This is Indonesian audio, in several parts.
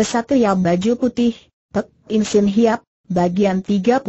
Kesatria baju putih, Pek In Sin Hiap, bagian 30.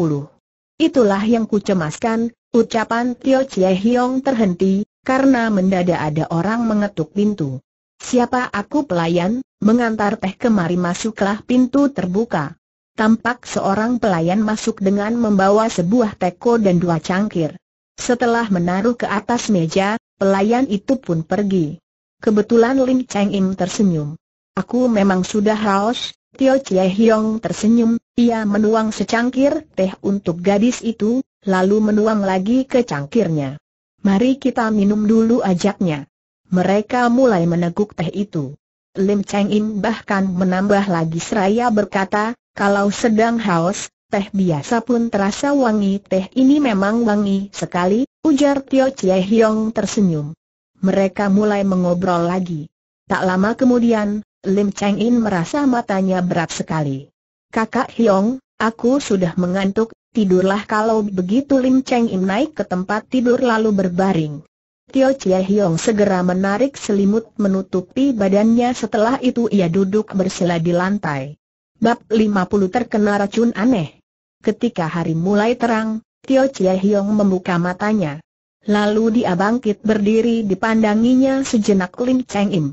Itulah yang kucemaskan, ucapan Tio Chie Hiong terhenti, karena mendadak ada orang mengetuk pintu. Siapa aku pelayan, mengantar teh kemari? Masuklah. Pintu terbuka. Tampak seorang pelayan masuk dengan membawa sebuah teko dan dua cangkir. Setelah menaruh ke atas meja, pelayan itu pun pergi. Kebetulan Lim Cheng Im tersenyum. Aku memang sudah haus. Tio Chie Hiong tersenyum, ia menuang secangkir teh untuk gadis itu, lalu menuang lagi ke cangkirnya. Mari kita minum dulu, ajaknya. Mereka mulai meneguk teh itu. Lim Cheng Im bahkan menambah lagi seraya berkata, kalau sedang haus, teh biasa pun terasa wangi. Teh ini memang wangi sekali, ujar Tio Chie Hiong tersenyum. Mereka mulai mengobrol lagi. Tak lama kemudian, Lim Cheng In merasa matanya berat sekali. Kakak Hiong, aku sudah mengantuk, tidurlah kalau begitu. Lim Cheng In naik ke tempat tidur lalu berbaring. Tio Chie Hiong segera menarik selimut menutupi badannya. Setelah itu ia duduk bersila di lantai. Bab 50 terkena racun aneh. Ketika hari mulai terang, Tio Chie Hiong membuka matanya. Lalu dia bangkit berdiri, dipandanginya sejenak Lim Cheng Im.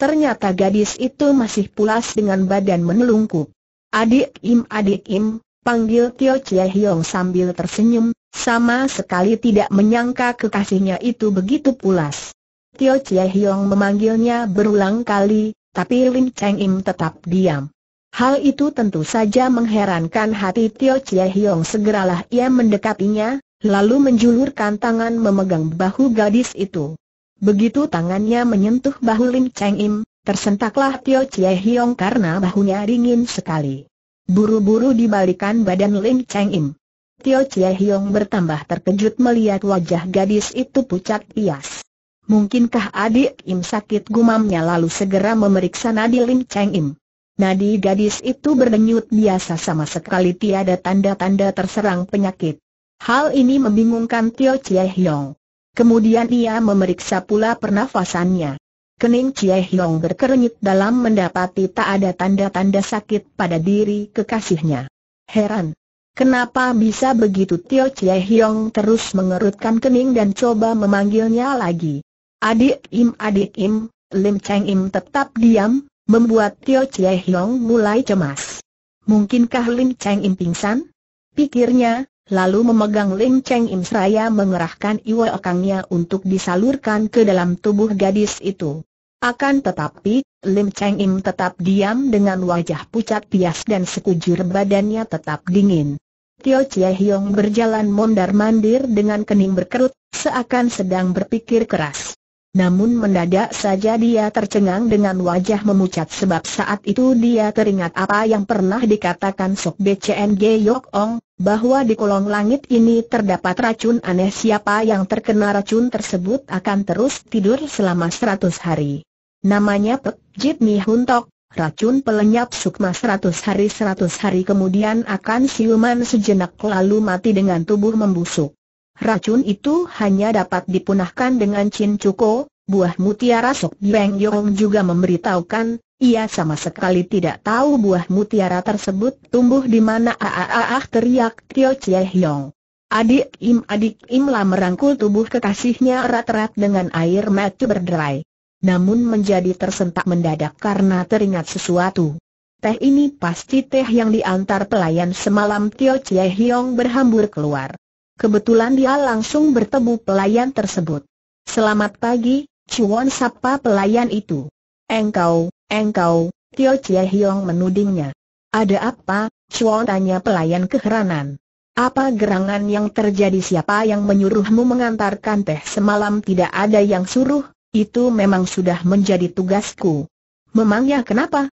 Ternyata gadis itu masih pulas dengan badan menelungkup. Adik Im, panggil Tio Chie Hiong sambil tersenyum, sama sekali tidak menyangka kekasihnya itu begitu pulas. Tio Chie Hiong memanggilnya berulang kali, tapi Lim Cheng Im tetap diam. Hal itu tentu saja mengherankan hati Tio Chie Hiong. Segeralah ia mendekatinya, lalu menjulurkan tangan memegang bahu gadis itu. Begitu tangannya menyentuh bahu Lim Cheng Im, tersentaklah Tio Chie Hiong karena bahunya dingin sekali. Buru-buru dibalikan badan Lim Cheng Im. Tio Chie Hiong bertambah terkejut melihat wajah gadis itu pucat pias. Mungkinkah adik Im sakit, gumamnya, lalu segera memeriksa nadi Lim Cheng Im. Nadi gadis itu berdenyut biasa, sama sekali tiada tanda-tanda terserang penyakit. Hal ini membingungkan Tio Chie Hiong. Kemudian ia memeriksa pula pernafasannya. Kening Chie Hiong berkernyit dalam mendapati tak ada tanda-tanda sakit pada diri kekasihnya. Heran, kenapa bisa begitu? Tio Chie Hiong terus mengerutkan kening dan coba memanggilnya lagi. Adik Im, adik Im. Lim Cheng Im tetap diam, membuat Tio Chie Hiong mulai cemas. Mungkinkah Lim Cheng Im pingsan? Pikirnya. Lalu memegang Lim Cheng Im seraya mengerahkan iwa akangnya untuk disalurkan ke dalam tubuh gadis itu. Akan tetapi, Lim Cheng Im tetap diam dengan wajah pucat pias dan sekujur badannya tetap dingin. Tio Chie Hiong berjalan mondar-mandir dengan kening berkerut, seakan sedang berpikir keras. Namun mendadak saja dia tercengang dengan wajah memucat, sebab saat itu dia teringat apa yang pernah dikatakan Sok BCNG Yok Ong, bahwa di kolong langit ini terdapat racun aneh. Siapa yang terkena racun tersebut akan terus tidur selama 100 hari. Namanya Pek Jit Mi Hun Tok, racun pelenyap sukma 100 hari. 100 hari kemudian akan siuman sejenak lalu mati dengan tubuh membusuk. Racun itu hanya dapat dipunahkan dengan Chin Cuko. Buah mutiara Sok Beng Yong juga memberitahukan, ia sama sekali tidak tahu buah mutiara tersebut tumbuh di mana. Teriak Tio Chie Hiong. Adik Im lah merangkul tubuh kekasihnya erat-erat dengan air mata berderai. Namun menjadi tersentak mendadak karena teringat sesuatu. Teh ini pasti teh yang diantar pelayan semalam. Tio Chie Hiong berhambur keluar. Kebetulan dia langsung bertemu pelayan tersebut. Selamat pagi, Cuan, sapa pelayan itu. Engkau, Tio Chie Hiong menudingnya. Ada apa, Chuan, tanya pelayan keheranan. Apa gerangan yang terjadi? Siapa yang menyuruhmu mengantarkan teh semalam? Tidak ada yang suruh, itu memang sudah menjadi tugasku. Memangnya kenapa?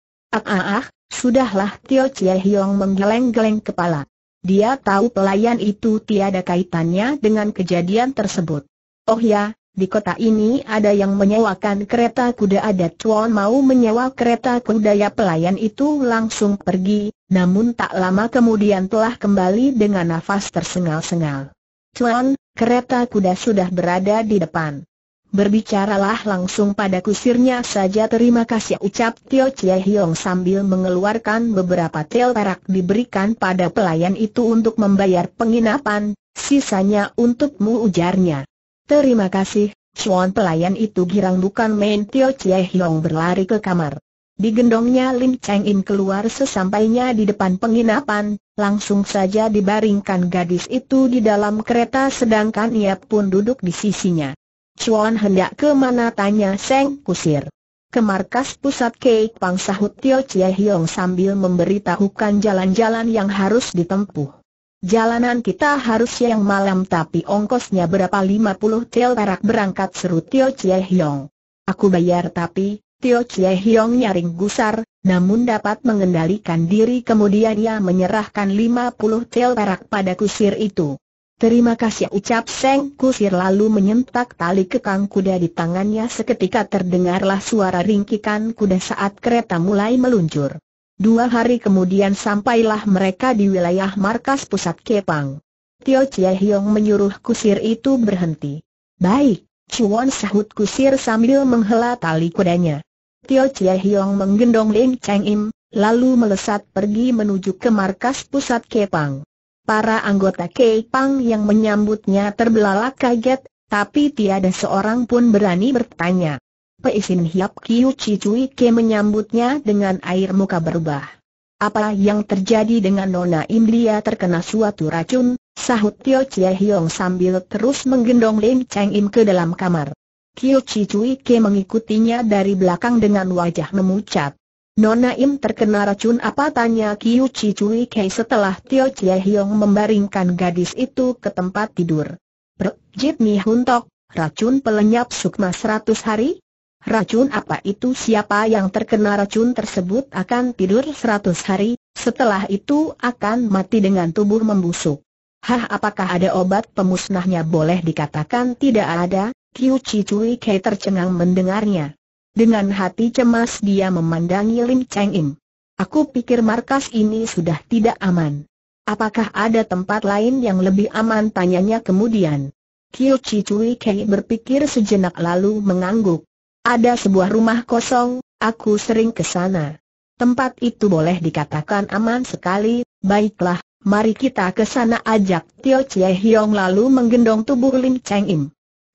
Sudahlah, Tio Chie Hiong menggeleng-geleng kepala. Dia tahu pelayan itu tiada kaitannya dengan kejadian tersebut. Oh ya, di kota ini ada yang menyewakan kereta kuda. Ada Chuan mau menyewa kereta kuda ya? Pelayan itu langsung pergi, namun tak lama kemudian telah kembali dengan nafas tersengal-sengal. Chuan, kereta kuda sudah berada di depan. berbicaralah langsung padaku, sirnya saja. Terima kasih, ucap Tio Chie Hiong sambil mengeluarkan beberapa tel perak diberikan pada pelayan itu untuk membayar penginapan, sisanya untukmu, ujarnya. Terima kasih, Chuan. Pelayan itu girang bukan main. Tio Chie Hiong berlari ke kamar. Digendongnya Lim Cheng In keluar. Sesampainya di depan penginapan, langsung saja dibaringkan gadis itu di dalam kereta, sedangkan ia pun duduk di sisinya. Chuan hendak ke mana, tanya Seng Kusir. Ke markas pusat Kek Pang, sahut Tio Chie Hiong sambil memberitahukan jalan-jalan yang harus ditempuh. Jalanan kita harus yang malam, tapi ongkosnya berapa? 50 tel perak berangkat, seru Tio Chie Hiong. Aku bayar. Tapi Tio Chie Hiong nyaring gusar, namun dapat mengendalikan diri. Kemudian ia menyerahkan 50 tel perak pada kusir itu. Terima kasih, ucap Seng Kusir lalu menyentak tali kekang kuda di tangannya. Seketika terdengarlah suara ringkikan kuda saat kereta mulai meluncur. 2 hari kemudian sampailah mereka di wilayah markas pusat Kek Pang. Tio Chie Hiong menyuruh kusir itu berhenti. Baik, Chuan, sahut kusir sambil menghela tali kudanya. Tio Chie Hiong menggendong Lim Cheng Im, lalu melesat pergi menuju ke markas pusat Kek Pang. Para anggota Kek Pang yang menyambutnya terbelalak kaget, tapi tiada seorang pun berani bertanya. Peisin Hiap Kiu Cicui Ke menyambutnya dengan air muka berubah. Apa yang terjadi dengan Nona Im? Dia terkena suatu racun, sahut Tio Chie Hiong sambil terus menggendong Lim Cheng Im ke dalam kamar. Kiu Cicui Ke mengikutinya dari belakang dengan wajah memucat. Nona Im terkena racun apa, tanya Kiu Cicui Ke setelah Tio Chie Hiong membaringkan gadis itu ke tempat tidur. Perjit Mi Huntok, racun pelenyap sukma 100 hari? Racun apa itu? Siapa yang terkena racun tersebut akan tidur 100 hari, setelah itu akan mati dengan tubuh membusuk. Hah, apakah ada obat pemusnahnya? Boleh dikatakan tidak ada, Kiu Cicui Ke tercengang mendengarnya. Dengan hati cemas dia memandangi Lim Cheng Im. Aku pikir markas ini sudah tidak aman. Apakah ada tempat lain yang lebih aman, tanyanya kemudian. Kiu Cicui Ke berpikir sejenak lalu mengangguk. Ada sebuah rumah kosong, aku sering ke sana. Tempat itu boleh dikatakan aman sekali. Baiklah, mari kita ke sana, ajak Tio Chie Hiong lalu menggendong tubuh Lim Cheng Im.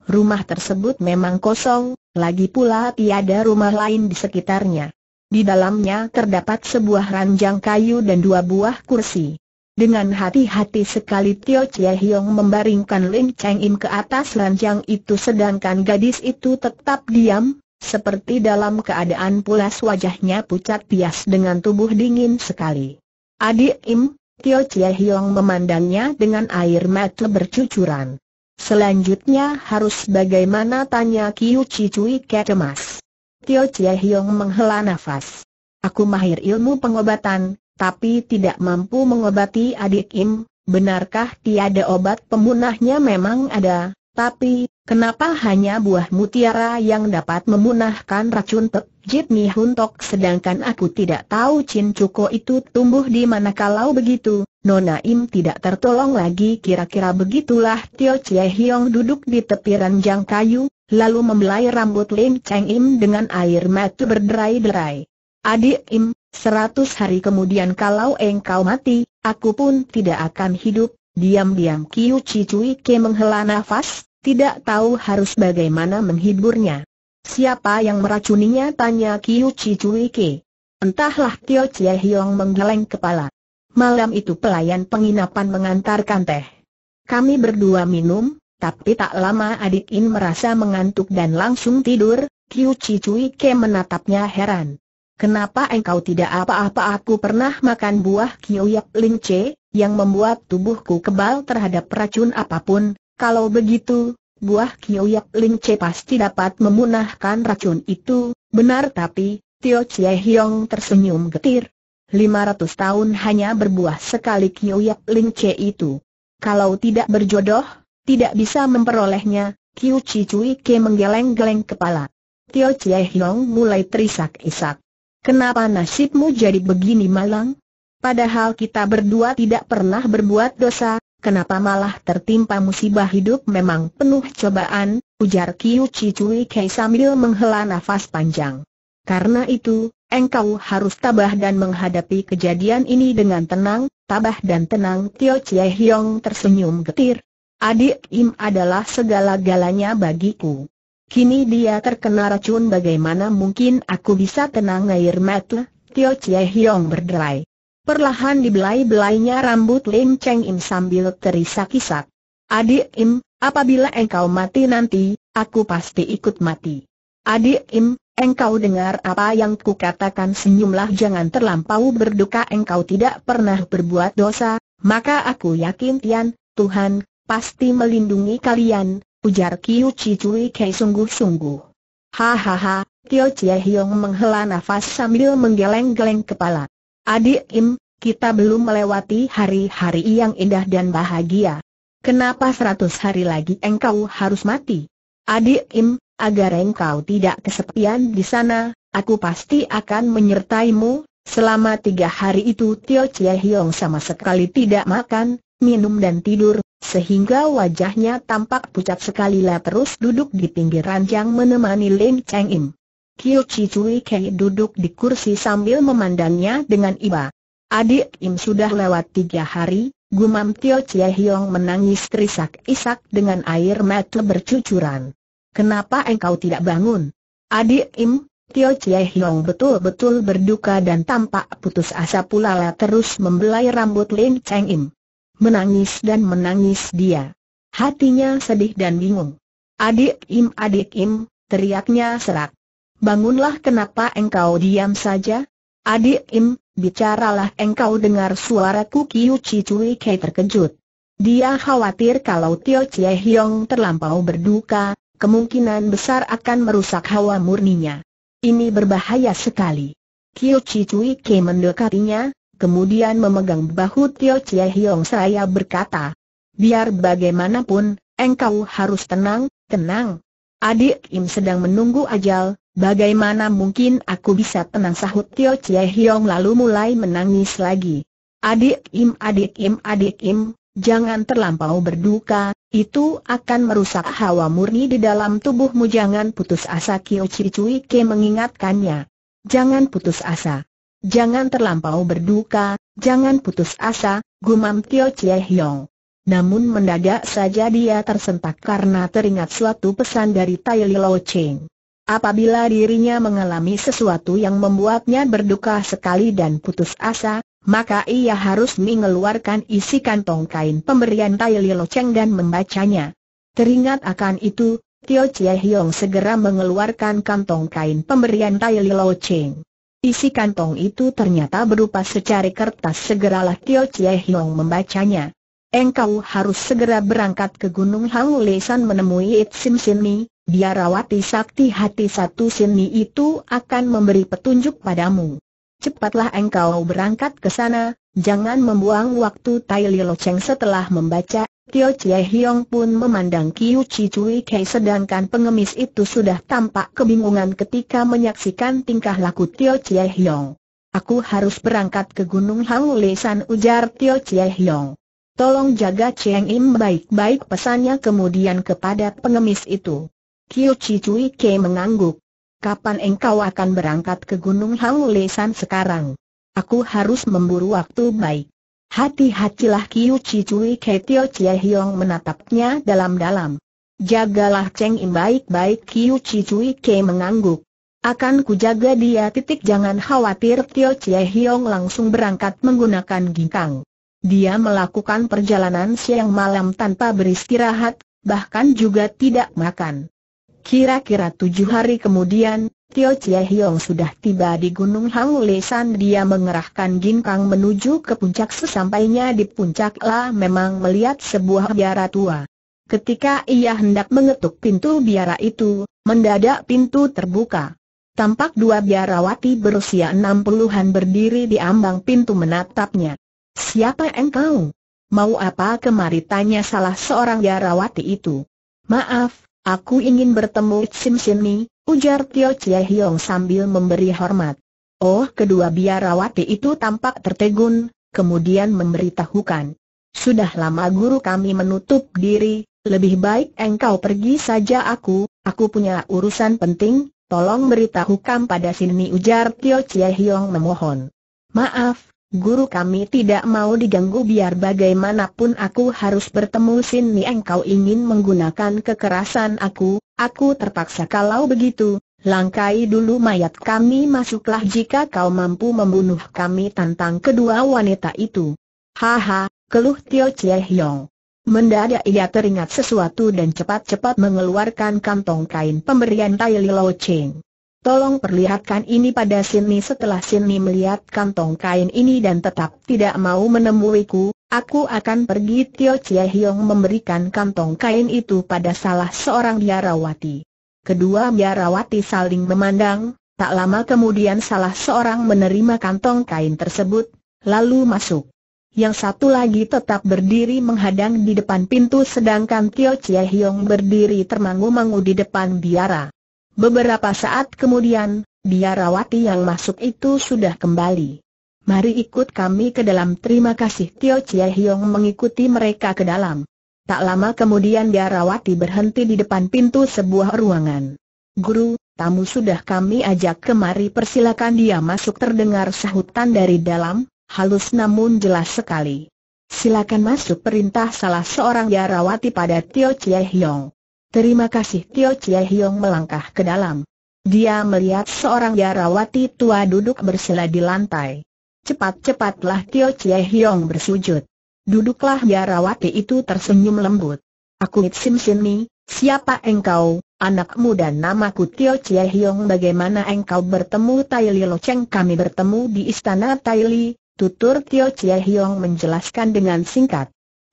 Rumah tersebut memang kosong. Lagi pula tiada rumah lain di sekitarnya. Di dalamnya terdapat sebuah ranjang kayu dan 2 buah kursi. Dengan hati-hati sekali Tio Chie Hiong membaringkan Lim Cheng Im ke atas ranjang itu, sedangkan gadis itu tetap diam, seperti dalam keadaan pulas. Wajahnya pucat pias dengan tubuh dingin sekali. Adik Im, Tio Chie Hiong memandangnya dengan air mata bercucuran. Selanjutnya harus bagaimana, tanya Kiu Cicui Ke cemas. Tio Chie Hiong menghela nafas. Aku mahir ilmu pengobatan, tapi tidak mampu mengobati adik Im. Benarkah tiada obat pemunahnya? Memang ada, tapi kenapa hanya buah mutiara yang dapat memunahkan racun Pejit Mi Huntok, sedangkan aku tidak tahu cincuko itu tumbuh di mana? Kalau begitu, Nona Im tidak tertolong lagi, kira-kira begitulah. Tio Chie Hiong duduk di tepi ranjang kayu, lalu membelai rambut Lim Cheng Im dengan air mata berderai-derai. Adik Im, 100 hari kemudian kalau engkau mati, aku pun tidak akan hidup. Diam-diam Kiu Cicui Ke menghela nafas, tidak tahu harus bagaimana menghiburnya. Siapa yang meracuninya, tanya Kiu Cicui Ke. Entahlah, Tio Chie Hiong menggeleng kepala. Malam itu pelayan penginapan mengantarkan teh. Kami berdua minum, tapi tak lama adik In merasa mengantuk dan langsung tidur. Kiu Cicui Ke menatapnya heran. Kenapa engkau tidak apa-apa? Aku pernah makan buah Kioyak Lince, yang membuat tubuhku kebal terhadap racun apapun. Kalau begitu, buah Kioyak Lince pasti dapat memunahkan racun itu. Benar, tapi Tio Chie Hiong tersenyum getir. 500 tahun hanya berbuah sekali Kioyak Lince itu. Kalau tidak berjodoh, tidak bisa memperolehnya. Kiu Cicui Ke menggeleng-geleng kepala. Tio Chie Hiong mulai terisak-isak. Kenapa nasibmu jadi begini malang? Padahal kita berdua tidak pernah berbuat dosa, Kenapa malah tertimpa musibah hidup memang penuh cobaan, ujar Kiu Chi Cui Kei sambil menghela nafas panjang. Karena itu, engkau harus tabah dan menghadapi kejadian ini dengan tenang, tabah dan tenang. Tio Chie Hiong tersenyum getir. Adik Im adalah segala-galanya bagiku. Kini dia terkena racun, bagaimana mungkin aku bisa tenang? Air mata Tio Chie Hiong berderai. Perlahan dibelai-belainya rambut Lim Cheng Im sambil terisak-isak. Adik Im, apabila engkau mati nanti, aku pasti ikut mati. Adik Im, engkau dengar apa yang kukatakan? Senyumlah, jangan terlampau berduka. Engkau tidak pernah berbuat dosa, maka aku yakin Tian, Tuhan, pasti melindungi kalian, ujar Kiu Chi Cui Kei sungguh-sungguh. Hahaha, Tio Chie Hiong menghela nafas sambil menggeleng-geleng kepala. Adik Im, kita belum melewati hari-hari yang indah dan bahagia. Kenapa 100 hari lagi engkau harus mati? Adik Im, agar engkau tidak kesepian di sana, aku pasti akan menyertaimu. Selama 3 hari itu Tio Chie Hiong sama sekali tidak makan, minum dan tidur, sehingga wajahnya tampak pucat sekali. Lah terus duduk di pinggir ranjang menemani Lim Cheng Im. Kiu Chi Cui Kei duduk di kursi sambil memandangnya dengan iba. Adik Im, sudah lewat 3 hari, gumam Tio Chie Hiong menangis terisak-isak dengan air mata bercucuran. Kenapa engkau tidak bangun? Adik Im, Tio Chie Hiong betul-betul berduka dan tampak putus asa pula. Lah terus membelai rambut Lim Cheng Im. Menangis dan menangis dia. Hatinya sedih dan bingung. Adik Im, adik Im, teriaknya serak. Bangunlah, kenapa engkau diam saja? Adik Im, bicaralah. Engkau dengar suaraku? Kiu Chi Cui Kei terkejut. Dia khawatir kalau Tio Chie Hiong terlampau berduka, kemungkinan besar akan merusak hawa murninya. Ini berbahaya sekali. Kiu Chi Cui Kei mendekatinya, kemudian memegang bahu Tio Chie Hiong seraya berkata, biar bagaimanapun, engkau harus tenang, tenang. Adik Im sedang menunggu ajal. Bagaimana mungkin aku bisa tenang, sahut Tio Chie Hiong lalu mulai menangis lagi. Adik Im, adik Im, adik Im, jangan terlampau berduka, itu akan merusak hawa murni di dalam tubuhmu. Jangan putus asa, Kiu Chi Cui Kei mengingatkannya. Jangan putus asa. Jangan terlampau berduka, jangan putus asa, gumam Tio Chie Hiong. Namun mendadak saja dia tersentak karena teringat suatu pesan dari Tai Lo Cheng. Apabila dirinya mengalami sesuatu yang membuatnya berduka sekali dan putus asa, maka ia harus mengeluarkan isi kantong kain pemberian Tai Lo Cheng dan membacanya. Teringat akan itu, Tio Chie Hiong segera mengeluarkan kantong kain pemberian Tai Lo Cheng. Isi kantong itu ternyata berupa secari kertas. Segeralah Tio Chie Hiong membacanya. Engkau harus segera berangkat ke Gunung Haulesan menemui It Sim Sini. Biarawati sakti hati 1 Sini itu akan memberi petunjuk padamu. Cepatlah engkau berangkat ke sana, jangan membuang waktu. Tai Lo Cheng setelah membaca, Tio Chie Hiong pun memandang Kiu Chi Cui Kei, sedangkan pengemis itu sudah tampak kebingungan ketika menyaksikan tingkah laku Tio Chie Hiong. Aku harus berangkat ke Gunung Haulesan, ujar Tio Chie Hiong. Tolong jaga Cheng Im baik-baik, pesannya kemudian kepada pengemis itu. Kiu Chi Cui Kei mengangguk. Kapan engkau akan berangkat ke Gunung Haulesan? Sekarang. Aku harus memburu waktu. Baik. Hati-hatilah, Kiu Chi Cui Kei. Tio Chie Hiong menatapnya dalam-dalam. Jagalah Cheng Im baik-baik. Kiu Chi Cui Kei mengangguk. Akan kujaga dia. Jangan khawatir. Tio Chie Hiong langsung berangkat menggunakan ginkang. Dia melakukan perjalanan siang malam tanpa beristirahat, bahkan juga tidak makan. Kira-kira 7 hari kemudian, Tio Chie Hiong sudah tiba di Gunung Haulesan. Dia mengerahkan ginkang menuju ke puncak. Sesampainya di puncak, lah memang melihat sebuah biara tua. Ketika ia hendak mengetuk pintu biara itu, mendadak pintu terbuka. Tampak 2 biarawati berusia 60-an berdiri di ambang pintu menatapnya. Siapa engkau? Mau apa kemari? Tanya salah seorang biarawati itu. Maaf. Aku ingin bertemu Sim Sini, ujar Tio Chie Hiong sambil memberi hormat. Oh, kedua biarawati itu tampak tertegun, kemudian memberitahukan. Sudah lama guru kami menutup diri, lebih baik engkau pergi saja. Aku punya urusan penting, tolong beritahukan pada sini, ujar Tio Chie Hiong memohon. Maaf, guru kami tidak mau diganggu, biar bagaimanapun aku harus bertemu sini. Engkau ingin menggunakan kekerasan aku terpaksa. Kalau begitu, langkai dulu mayat kami, masuklah jika kau mampu membunuh kami, tantang kedua wanita itu. Haha, keluh Tio Chie Hiong. Mendadak ia teringat sesuatu dan cepat-cepat mengeluarkan kantong kain pemberian Tai Lilo Cheng. Tolong perlihatkan ini pada sini. Setelah sini melihat kantong kain ini dan tetap tidak mau menemuiku, aku akan pergi. Tio Chie Hiong memberikan kantong kain itu pada salah seorang biarawati. Kedua biarawati saling memandang. Tak lama kemudian salah seorang menerima kantong kain tersebut, lalu masuk. Yang satu lagi tetap berdiri menghadang di depan pintu, sedangkan Tio Chie Hiong berdiri termangu-mangu di depan biara. Beberapa saat kemudian, biarawati yang masuk itu sudah kembali. Mari ikut kami ke dalam. Terima kasih. Tio Chie Hiong mengikuti mereka ke dalam. Tak lama kemudian biarawati berhenti di depan pintu sebuah ruangan. Guru, tamu sudah kami ajak kemari, persilakan dia masuk, terdengar sahutan dari dalam. Halus namun jelas sekali. Silakan masuk, perintah salah seorang biarawati pada Tio Chie Hiong. Terima kasih. Tio Chie Hiong melangkah ke dalam. Dia melihat seorang biarawati tua duduk bersila di lantai. Cepat-cepatlah Tio Chie Hiong bersujud. Duduklah. Biarawati itu tersenyum lembut. Aku Itsim Sini, siapa engkau? Anakmu dan namaku Tio Chie Hiong. Bagaimana engkau bertemu Tai Lilo Cheng? Kami bertemu di istana Tai Li, tutur Tio Chie Hiong menjelaskan dengan singkat.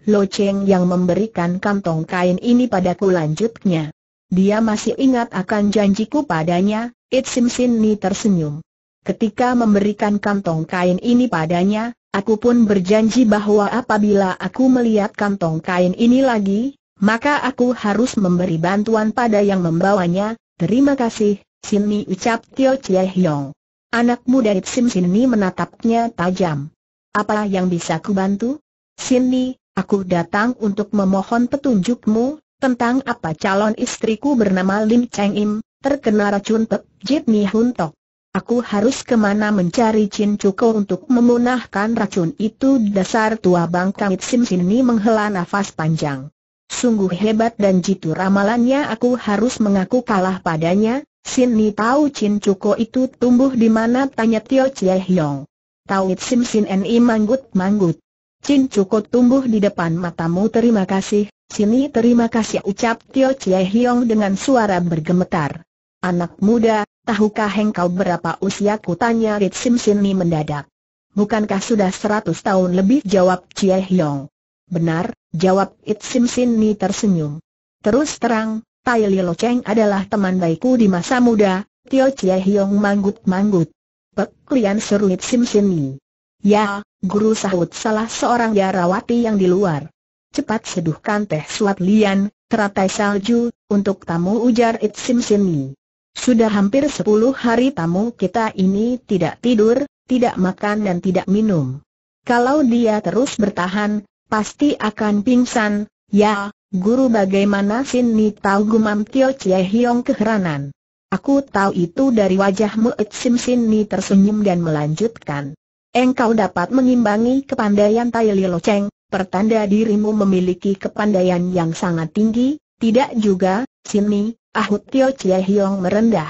Lo Cheng yang memberikan kantong kain ini padaku, lanjutnya. Dia masih ingat akan janjiku padanya. Itsim Sini tersenyum. Ketika memberikan kantong kain ini padanya, aku pun berjanji bahwa apabila aku melihat kantong kain ini lagi, maka aku harus memberi bantuan pada yang membawanya. Terima kasih, Sini, ucap Tio Chie Hiong. Anak muda Itsim Sini menatapnya tajam. Apa yang bisa ku bantu? Sini, aku datang untuk memohon petunjukmu tentang apa calon istriku bernama Lim Cheng Im terkena racun Pek Jit Ni Hun Tok. Aku harus kemana mencari Chin Cuko untuk memunahkan racun itu? Dasar tua bangka. Itsim Sini menghela nafas panjang. Sungguh hebat dan jitu ramalannya, aku harus mengaku kalah padanya. Sini tahu Chin Cuko itu tumbuh di mana? Tanya Tio Chie Hiong. Tahu. Itsim Sini manggut-manggut. Chin Cuko tumbuh di depan matamu. Terima kasih, Sini, terima kasih, ucap Tio Chie Hiong dengan suara bergemetar. Anak muda, tahukah engkau berapa usiaku? Tanya Itsim Sini mendadak. Bukankah sudah 100 tahun lebih? Jawab Chie Hiong. Benar, jawab Itsim Sini tersenyum. Terus terang, Tai Lilo Cheng adalah teman baikku di masa muda. Tio Chie Hiong manggut-manggut. Peklian, seru Itsim Sini. Ya, guru, sahut salah seorang biarawati yang di luar. Cepat seduhkan teh suat lian, teratai salju, untuk tamu, ujar Itsim Sini. Sudah hampir 10 hari tamu kita ini tidak tidur, tidak makan dan tidak minum. Kalau dia terus bertahan, pasti akan pingsan. Ya, guru, bagaimana Sini tahu? Gumam Tio Chie Hiong keheranan. Aku tahu itu dari wajahmu. Itsim Sini tersenyum dan melanjutkan. Engkau dapat mengimbangi kepandaian Tai Lilo Cheng, pertanda dirimu memiliki kepandaian yang sangat tinggi. Tidak juga, Sini, ahut Tio Chie Hiong merendah.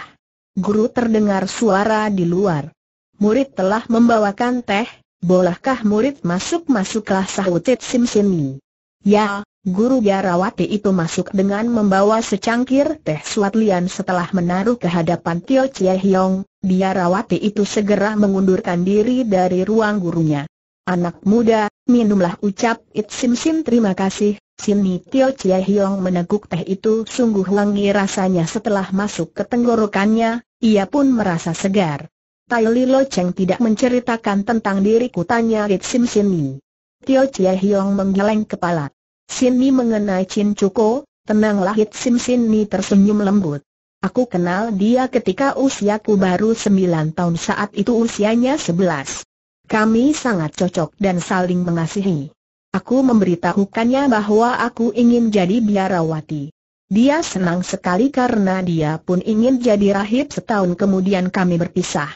Guru, terdengar suara di luar. Murid telah membawakan teh. Bolehkah murid masuk? Masuklah, sahut Itsim Sini. Ya, guru. Biarawati itu masuk dengan membawa secangkir teh suat lian. Setelah menaruh ke hadapan Tio Chie Hiong, biarawati itu segera mengundurkan diri dari ruang gurunya. Anak muda, minumlah, ucap Itsim Sini. Terima kasih, Sini. Tio Chie Hiong meneguk teh itu, sungguh wangi rasanya. Setelah masuk ke tenggorokannya, ia pun merasa segar. Tai Lilo Cheng tidak menceritakan tentang diriku? Tanya Itsim Sini. Tio Chie Hiong menggeleng kepala. Sini mengenai Chin Cuko? Tenanglah, Itsim Sini tersenyum lembut. Aku kenal dia ketika usiaku baru 9 tahun, saat itu usianya 11. Kami sangat cocok dan saling mengasihi. Aku memberitahukannya bahwa aku ingin jadi biarawati. Dia senang sekali karena dia pun ingin jadi rahib. Setahun kemudian kami berpisah.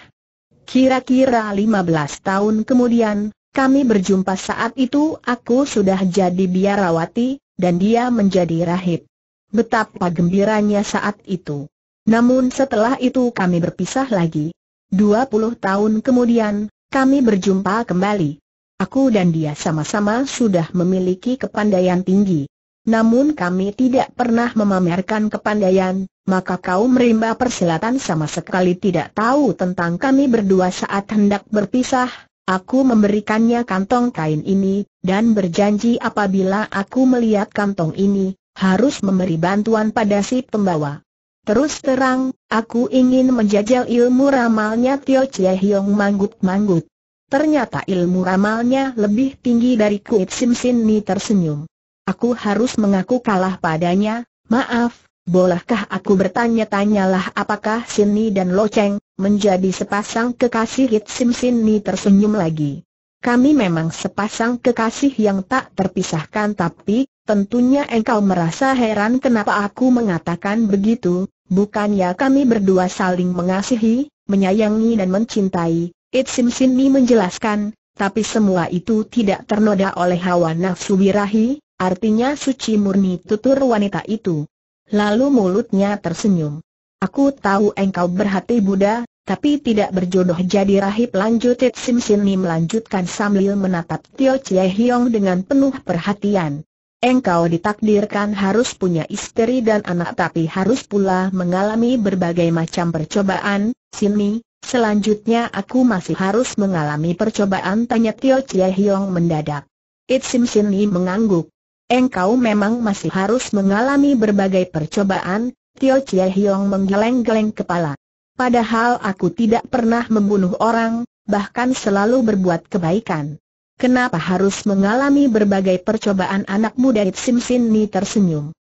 Kira-kira 15 tahun kemudian, kami berjumpa. Saat itu aku sudah jadi biarawati, dan dia menjadi rahib. Betapa gembiranya saat itu. Namun setelah itu kami berpisah lagi. 20 tahun kemudian, kami berjumpa kembali. Aku dan dia sama-sama sudah memiliki kepandaian tinggi. Namun kami tidak pernah memamerkan kepandaian, maka kaum rimba persilatan sama sekali tidak tahu tentang kami berdua. Saat hendak berpisah, aku memberikannya kantong kain ini, dan berjanji apabila aku melihat kantong ini, harus memberi bantuan pada si pembawa. Terus terang, aku ingin menjajal ilmu ramalnya Tio Chie Hiong. Manggut-manggut. Ternyata ilmu ramalnya lebih tinggi dari Kuit Sim Sin. Ni tersenyum. Aku harus mengaku kalah padanya. Maaf, bolehkah aku bertanya-tanyalah apakah Sini dan Lo Cheng menjadi sepasang kekasih? Kuit Sim Sin Ni tersenyum lagi. Kami memang sepasang kekasih yang tak terpisahkan, tapi tentunya engkau merasa heran kenapa aku mengatakan begitu. Bukannya kami berdua saling mengasihi, menyayangi dan mencintai. It Sim Sin Ni menjelaskan, tapi semua itu tidak ternoda oleh hawa nafsu birahi, artinya suci murni, tutur wanita itu. Lalu mulutnya tersenyum. Aku tahu engkau berhati Buddha, tapi tidak berjodoh jadi rahib, lanjut It Sim Sin Ni melanjutkan sambil menatap Tio Chie Hiong dengan penuh perhatian. Engkau ditakdirkan harus punya istri dan anak, tapi harus pula mengalami berbagai macam percobaan, Sini. Selanjutnya aku masih harus mengalami percobaan, tanya Tio Chie Hiong mendadak. It Sim Sin Ni mengangguk. Engkau memang masih harus mengalami berbagai percobaan. Tio Chie Hiong menggeleng-geleng kepala. Padahal aku tidak pernah membunuh orang, bahkan selalu berbuat kebaikan. Kenapa harus mengalami berbagai percobaan? Anak muda It Sim Sin Ni tersenyum.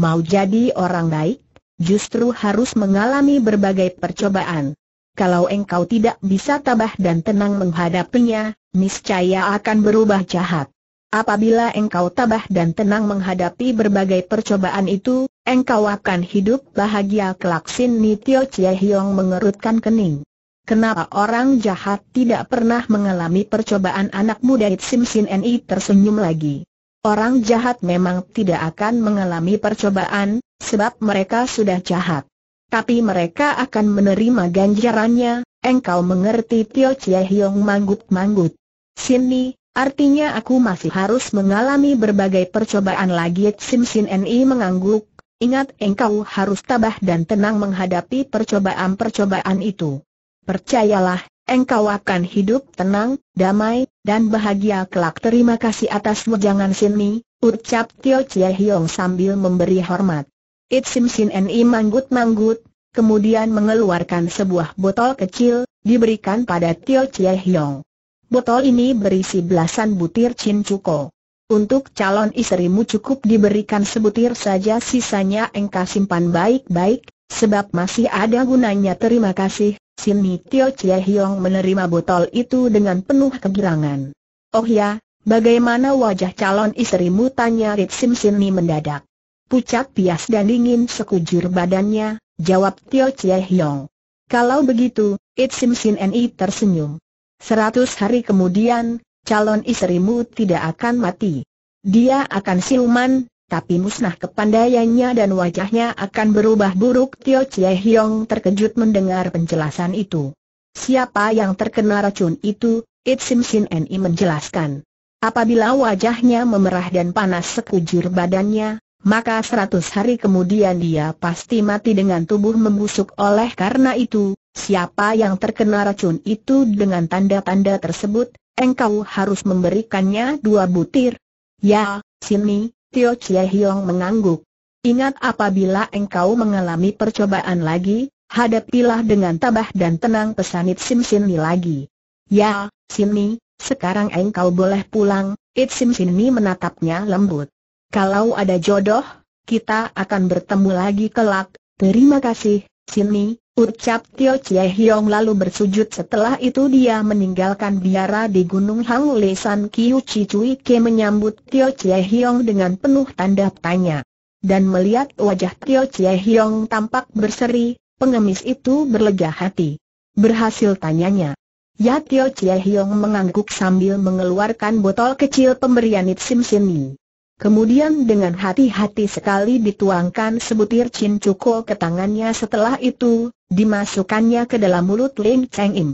Mau jadi orang baik, justru harus mengalami berbagai percobaan. Kalau engkau tidak bisa tabah dan tenang menghadapinya, niscaya akan berubah jahat. Apabila engkau tabah dan tenang menghadapi berbagai percobaan itu, engkau akan hidup bahagia kelak. Sini Tio Chie Hiong mengerutkan kening. Kenapa orang jahat tidak pernah mengalami percobaan? Anak muda It Sim Sin Ni tersenyum lagi. Orang jahat memang tidak akan mengalami percobaan, sebab mereka sudah jahat. Tapi mereka akan menerima ganjarannya. Engkau mengerti? Tio Chie Hiong manggut-manggut. Sini, artinya aku masih harus mengalami berbagai percobaan lagi. Sim Sin Ni mengangguk. Ingat, engkau harus tabah dan tenang menghadapi percobaan-percobaan itu. Percayalah, engkau akan hidup tenang, damai, dan bahagia kelak. Terima kasih atas wejangan Sini, ucap Tio Chie Hiong sambil memberi hormat. It Sim Sin Ni manggut-manggut, kemudian mengeluarkan sebuah botol kecil, diberikan pada Tio Chie Hiong. Botol ini berisi belasan butir Chin Cuko. Untuk calon istrimu cukup diberikan sebutir saja, sisanya engkau simpan baik-baik, sebab masih ada gunanya. Terima kasih, Sini. Tio Chie Hiong menerima botol itu dengan penuh kegirangan. Oh ya, bagaimana wajah calon istrimu? Tanya It Sim Sin Ni mendadak. Pucat pias dan dingin sekujur badannya, jawab Tio Chie Hiong. Kalau begitu, It Sim Sin Ni tersenyum. 100 hari kemudian, calon istrimu tidak akan mati. Dia akan siluman, tapi musnah kepandaiannya dan wajahnya akan berubah buruk. Tio Chie Hiong terkejut mendengar penjelasan itu. Siapa yang terkena racun itu? It Sim Sin Ni menjelaskan. Apabila wajahnya memerah dan panas sekujur badannya, maka 100 hari kemudian dia pasti mati dengan tubuh membusuk. Oleh karena itu, siapa yang terkena racun itu dengan tanda-tanda tersebut, engkau harus memberikannya 2 butir. Ya, Sini. Tio Chie Hiong mengangguk. Ingat, apabila engkau mengalami percobaan lagi, hadapilah dengan tabah dan tenang, pesan It Sim Sin Ni lagi. Ya, Sini. Sekarang engkau boleh pulang. It Sim Sin Ni menatapnya lembut. Kalau ada jodoh, kita akan bertemu lagi kelak. Terima kasih, Sini, ucap Tio Chie Hiong lalu bersujud. Setelah itu dia meninggalkan biara di Gunung Hangule. San Kiu Chi Cui Ke menyambut Tio Chie Hiong dengan penuh tanda tanya. Dan melihat wajah Tio Chie Hiong tampak berseri, pengemis itu berlega hati. Berhasil, tanyanya. Ya, Tio Chie Hiong mengangguk sambil mengeluarkan botol kecil pemberian Itsim Sini. Kemudian dengan hati-hati sekali dituangkan sebutir cincuko ke tangannya. Setelah itu, dimasukkannya ke dalam mulut Ling Cheng Im.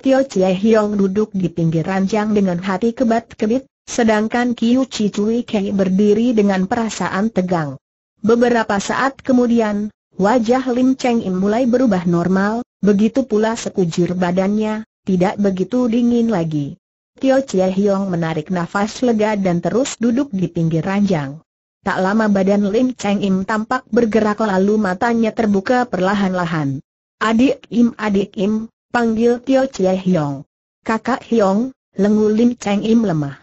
Tio Chie Hiong duduk di pinggir ranjang dengan hati kebat-kebit, sedangkan Kiu Chi Cui Kei berdiri dengan perasaan tegang. Beberapa saat kemudian, wajah Ling Cheng Im mulai berubah normal, begitu pula sekujur badannya, tidak begitu dingin lagi. Tio Chie Hiong menarik nafas lega dan terus duduk di pinggir ranjang. Tak lama badan Lim Cheng Im tampak bergerak lalu matanya terbuka perlahan-lahan. Adik Im, panggil Tio Chie Hiong. Kakak Hiong, lenguh Lim Cheng Im lemah.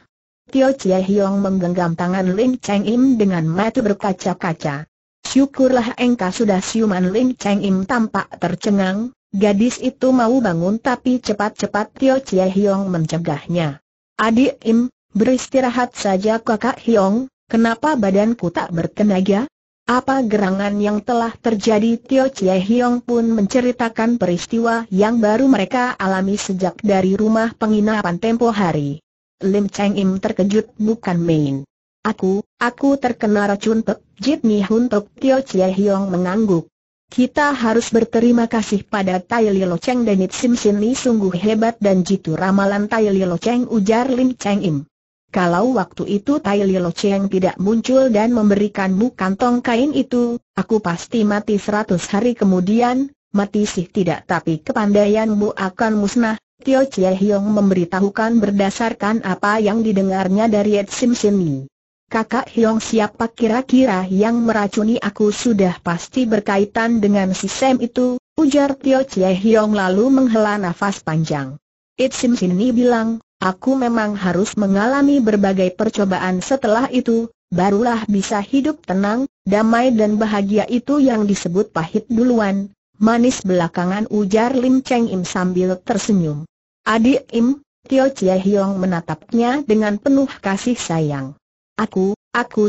Tio Chie Hiong menggenggam tangan Lim Cheng Im dengan mata berkaca-kaca. Syukurlah engkau sudah siuman. Lim Cheng Im tampak tercengang. Gadis itu mau bangun tapi cepat-cepat Tio Chie Hiong mencegahnya. Adik Im, beristirahat saja. Kakak Hiong, kenapa badanku tak bertenaga? Apa gerangan yang telah terjadi? Tio Chie Hiong pun menceritakan peristiwa yang baru mereka alami sejak dari rumah penginapan tempo hari. Lim Cheng Im terkejut bukan main. Aku terkena racun Pekjit Nihun Tok. Tio Chie Hiong mengangguk. Kita harus berterima kasih pada Tai Lilo Cheng dan Itsim Sini, sungguh hebat dan jitu ramalan Tai Lilo Cheng, ujar Lim Cheng Im. Kalau waktu itu Tai Lilo Cheng tidak muncul dan memberikanmu kantong kain itu, aku pasti mati 100 hari kemudian. Mati sih tidak, tapi kepandaianmu akan musnah. Tio Chie Hiong memberitahukan berdasarkan apa yang didengarnya dari Itsim Sini. Kakak Hiong, siapa kira-kira yang meracuni aku? Sudah pasti berkaitan dengan si Sam itu, ujar Tio Chie Hiong lalu menghela nafas panjang. Itsim Sini bilang, aku memang harus mengalami berbagai percobaan. Setelah itu, barulah bisa hidup tenang, damai dan bahagia. Itu yang disebut pahit duluan, manis belakangan, ujar Lim Cheng Im sambil tersenyum. Adik Im, Tio Chie Hiong menatapnya dengan penuh kasih sayang. Aku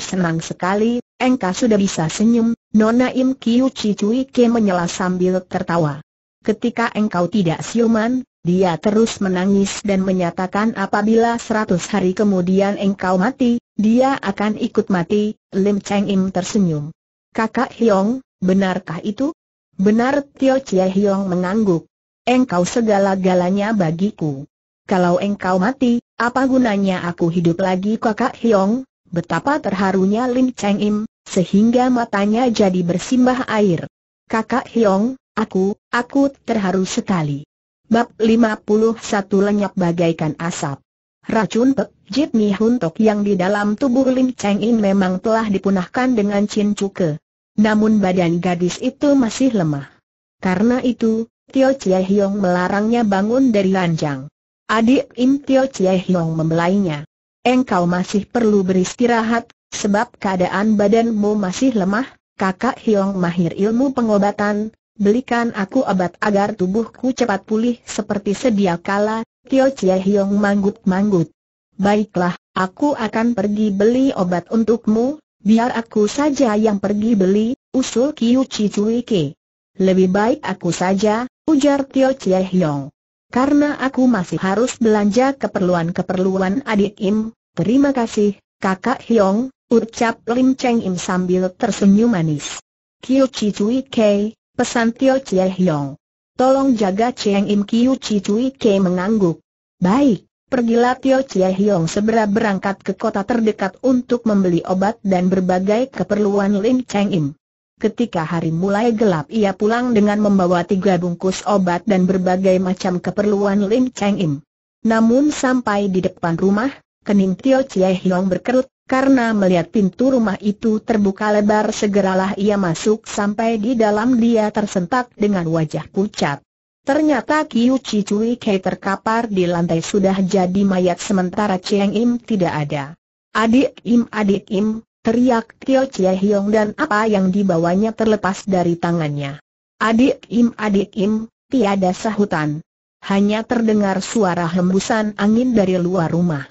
senang sekali, engkau sudah bisa senyum. Nona Im, Kiu Chi Cui Ke menyela sambil tertawa. Ketika engkau tidak siuman, dia terus menangis dan menyatakan apabila 100 hari kemudian engkau mati, dia akan ikut mati. Lim Cheng Im tersenyum. Kakak Hiong, benarkah itu? Benar, Tio Chie Hiong mengangguk. Engkau segala-galanya bagiku. Kalau engkau mati, apa gunanya aku hidup lagi? Kakak Hiong, betapa terharunya Lim Cheng Im, sehingga matanya jadi bersimbah air. Kakak Hiong, aku terharu sekali. Bab 51 lenyap bagaikan asap. Racun Pekjit Nihun Tok yang di dalam tubuh Lim Cheng Im memang telah dipunahkan dengan cincuke. Namun badan gadis itu masih lemah. Karena itu, Tio Chie Hiong melarangnya bangun dari ranjang. Adik Im, Tio Chie Hiong membelainya. Engkau masih perlu beristirahat, sebab keadaan badanmu masih lemah. Kakak Hiong mahir ilmu pengobatan, belikan aku obat agar tubuhku cepat pulih seperti sedia kala. Tio Chie Hiong manggut-manggut. Baiklah, aku akan pergi beli obat untukmu, biar aku saja yang pergi beli, usul Kiu Chi Cui Ke. Lebih baik aku saja, ujar Tio Chie Hiong. Karena aku masih harus belanja keperluan-keperluan adik Im. Terima kasih, kakak Hiong, ucap Lim Cheng Im sambil tersenyum manis. Kiu Chi Cui Ke, pesan Tio Chie Hiong. Tolong jaga Cheng Im. Kiu Chi Cui Ke mengangguk. Baik, pergilah. Tio Chie Hiong segera berangkat ke kota terdekat untuk membeli obat dan berbagai keperluan Lim Cheng Im. Ketika hari mulai gelap, ia pulang dengan membawa 3 bungkus obat dan berbagai macam keperluan Lim Cheng Im. Namun sampai di depan rumah, kening Tio Chie Hiong berkerut, karena melihat pintu rumah itu terbuka lebar. Segeralah ia masuk, sampai di dalam dia tersentak dengan wajah pucat. Ternyata Kiu Chi Cui Ke terkapar di lantai sudah jadi mayat, sementara Cheng Im tidak ada. Adik Im, teriak Tio Chie Hiong dan apa yang dibawanya terlepas dari tangannya. Adik Im, tiada sahutan. Hanya terdengar suara hembusan angin dari luar rumah.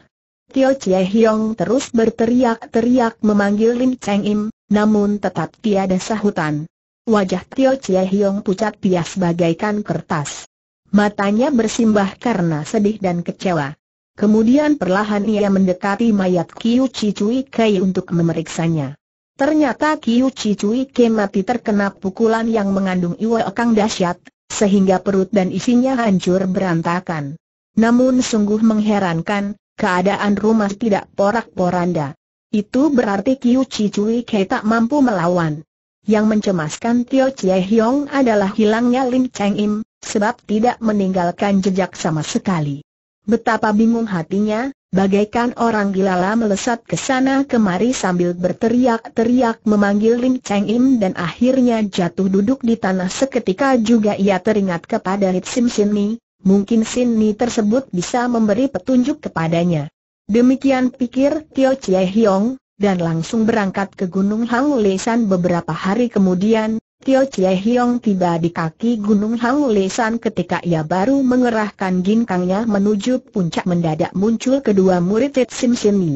Tio Chie Hiong terus berteriak-teriak memanggil Lim Cheng Im, namun tetap tiada sahutan. Wajah Tio Chie Hiong pucat pias bagaikan kertas. Matanya bersimbah karena sedih dan kecewa. Kemudian perlahan ia mendekati mayat Kiu Chi Cui Kei untuk memeriksanya. Ternyata Kiu Chi Cui Kei mati terkena pukulan yang mengandung iwa ekang dahsyat, sehingga perut dan isinya hancur berantakan. Namun sungguh mengherankan, keadaan rumah tidak porak-poranda. Itu berarti Kiu Chi Cui Kei tak mampu melawan. Yang mencemaskan Tio Chie Hiong adalah hilangnya Lim Cheng Im, sebab tidak meninggalkan jejak sama sekali. Betapa bingung hatinya, bagaikan orang gilala melesat ke sana kemari sambil berteriak-teriak memanggil Lim Cheng Im, dan akhirnya jatuh duduk di tanah. Seketika juga ia teringat kepada Hit Sim Sin Ni, mungkin Sin Ni tersebut bisa memberi petunjuk kepadanya. Demikian pikir Tio Chie Hiong, dan langsung berangkat ke Gunung Haulesan. Beberapa hari kemudian, Tio Chie Hiong tiba di kaki Gunung Haulesan. Ketika ia baru mengerahkan ginkangnya menuju puncak, mendadak muncul kedua murid Hit Sim Sin Ni.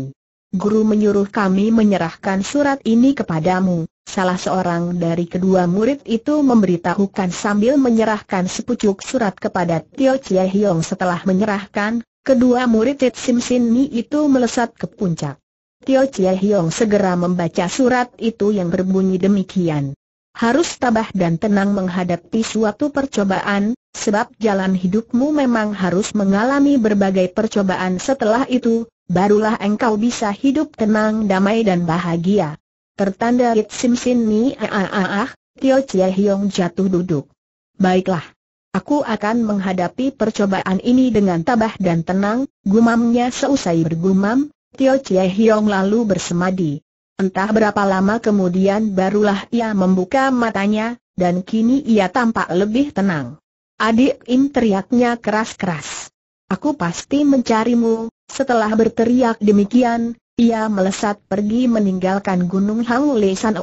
"Guru menyuruh kami menyerahkan surat ini kepadamu," salah seorang dari kedua murid itu memberitahukan sambil menyerahkan sepucuk surat kepada Tio Chie Hiong. Setelah menyerahkan, kedua murid Hit Sim Sin Ni itu melesat ke puncak. Tio Chie Hiong segera membaca surat itu yang berbunyi demikian. Harus tabah dan tenang menghadapi suatu percobaan, sebab jalan hidupmu memang harus mengalami berbagai percobaan. Setelah itu, barulah engkau bisa hidup tenang, damai dan bahagia. Tertanda Hit Sim Sin Ni. Tio Chie Hiong jatuh duduk. Baiklah, aku akan menghadapi percobaan ini dengan tabah dan tenang, gumamnya. Seusai bergumam, Tio Chie Hiong lalu bersemadi. Entah berapa lama kemudian barulah ia membuka matanya, dan kini ia tampak lebih tenang. "Adik Im," teriaknya keras-keras. "Aku pasti mencarimu." Setelah berteriak demikian, ia melesat pergi meninggalkan Gunung Haulesan.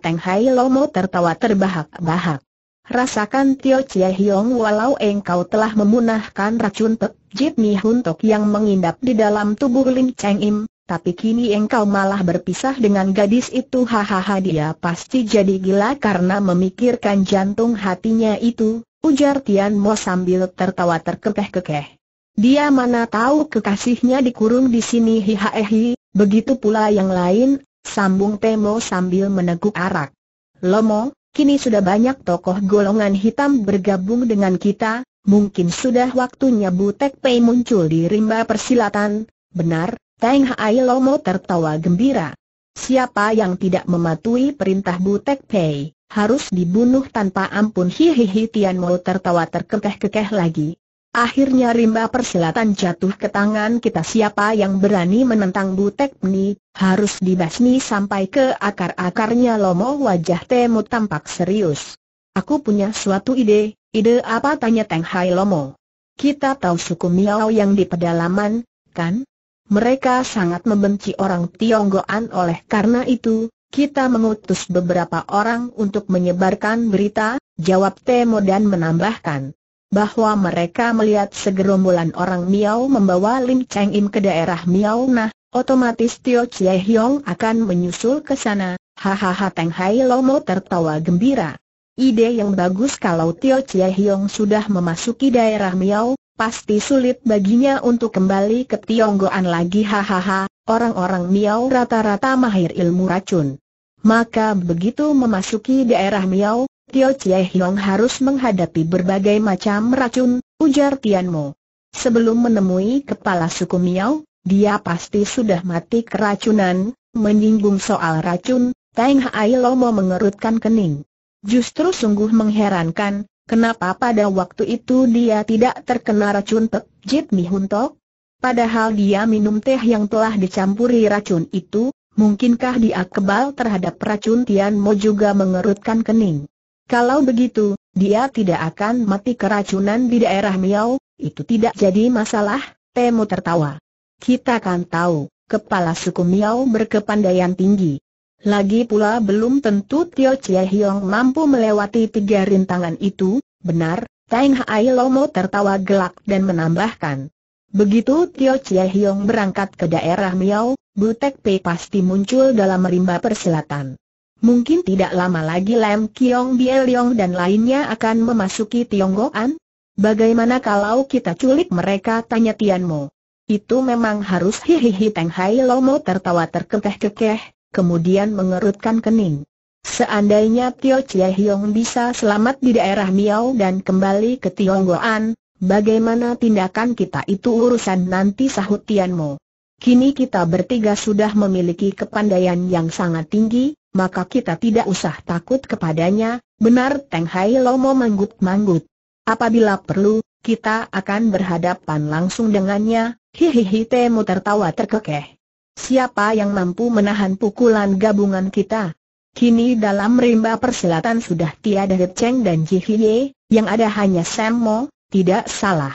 Teng Hai Lomo tertawa terbahak-bahak. "Rasakan Tio Chie Hiong, walau engkau telah memunahkan racun Jit Mi Huntok yang mengindap di dalam tubuh Lim Cheng Im, tapi kini engkau malah berpisah dengan gadis itu. Hahaha, dia pasti jadi gila karena memikirkan jantung hatinya itu," ujar Tian Mo sambil tertawa terkekeh-kekeh. "Dia mana tahu kekasihnya dikurung di sini. Hihaehi, begitu pula yang lain," sambung Temo sambil meneguk arak. "Lomo, kini sudah banyak tokoh golongan hitam bergabung dengan kita, mungkin sudah waktunya Butek Pei muncul di rimba persilatan." "Benar," Teng Hai Lomo tertawa gembira. "Siapa yang tidak mematuhi perintah Butek Pei, harus dibunuh tanpa ampun." Hihihi, Tian Mo tertawa terkekeh-kekeh lagi. "Akhirnya rimba persilatan jatuh ke tangan kita. Siapa yang berani menentang Butek Pei, harus dibasmi sampai ke akar-akarnya." "Lomo," wajah Temu tampak serius. "Aku punya suatu ide." "Ide apa?" tanya Teng Hai Lomo. "Kita tahu suku Miao yang di pedalaman, kan? Mereka sangat membenci orang Tionggoan. Oleh karena itu, kita mengutus beberapa orang untuk menyebarkan berita," jawab Temu dan menambahkan, "bahwa mereka melihat segerombolan orang Miao membawa Lim Cheng Im ke daerah Miao. Nah, otomatis Tio Chie Hiong akan menyusul ke sana." Hahaha, Teng Hai Lomo tertawa gembira. "Ide yang bagus. Kalau Tio Chie Hiong sudah memasuki daerah Miao, pasti sulit baginya untuk kembali ke Tionggoan lagi." Hahaha, orang-orang Miao rata-rata mahir ilmu racun. Maka begitu memasuki daerah Miao, Tio Chie Hiong harus menghadapi berbagai macam racun, ujar Tian Mo. "Sebelum menemui kepala suku Miao, dia pasti sudah mati keracunan." Menyinggung soal racun, Teng Hai Lomo mengerutkan kening. Justru sungguh mengherankan, kenapa pada waktu itu dia tidak terkena racun Jit Mi Huntok? Padahal dia minum teh yang telah dicampuri racun itu. Mungkinkah dia kebal terhadap racun? Tian Mo juga mengerutkan kening. "Kalau begitu, dia tidak akan mati keracunan di daerah Miao. Itu tidak jadi masalah." Temu tertawa. "Kita kan tahu, kepala suku Miao berkepandaian tinggi. Lagi pula belum tentu Tio Chie Hiong mampu melewati tiga rintangan itu, benar? Teng Hai Lomo tertawa gelak dan menambahkan. Begitu Tio Chie Hiong berangkat ke daerah Miao, Butek P pasti muncul dalam rimba perselatan. Mungkin tidak lama lagi Lam Kiong Bie Liong dan lainnya akan memasuki Tionggoan? Bagaimana kalau kita culik mereka, tanya Tianmo. Itu memang harus, hihihi. Teng Hai Lomo tertawa terkekeh-kekeh, kemudian mengerutkan kening. Seandainya Tio Chie Hiong bisa selamat di daerah Miao dan kembali ke Tionggoan, bagaimana tindakan kita itu urusan nanti, sahut Tianmo. Kini kita bertiga sudah memiliki kepandaian yang sangat tinggi, maka kita tidak usah takut kepadanya. Benar, Teng Hai Lomo manggut-manggut. Apabila perlu, kita akan berhadapan langsung dengannya. Hihihi, Temu tertawa terkekeh. Siapa yang mampu menahan pukulan gabungan kita? Kini dalam rimba perselatan sudah tiada Hep Cheng dan Ji Hye, yang ada hanya Sam Mo, tidak salah.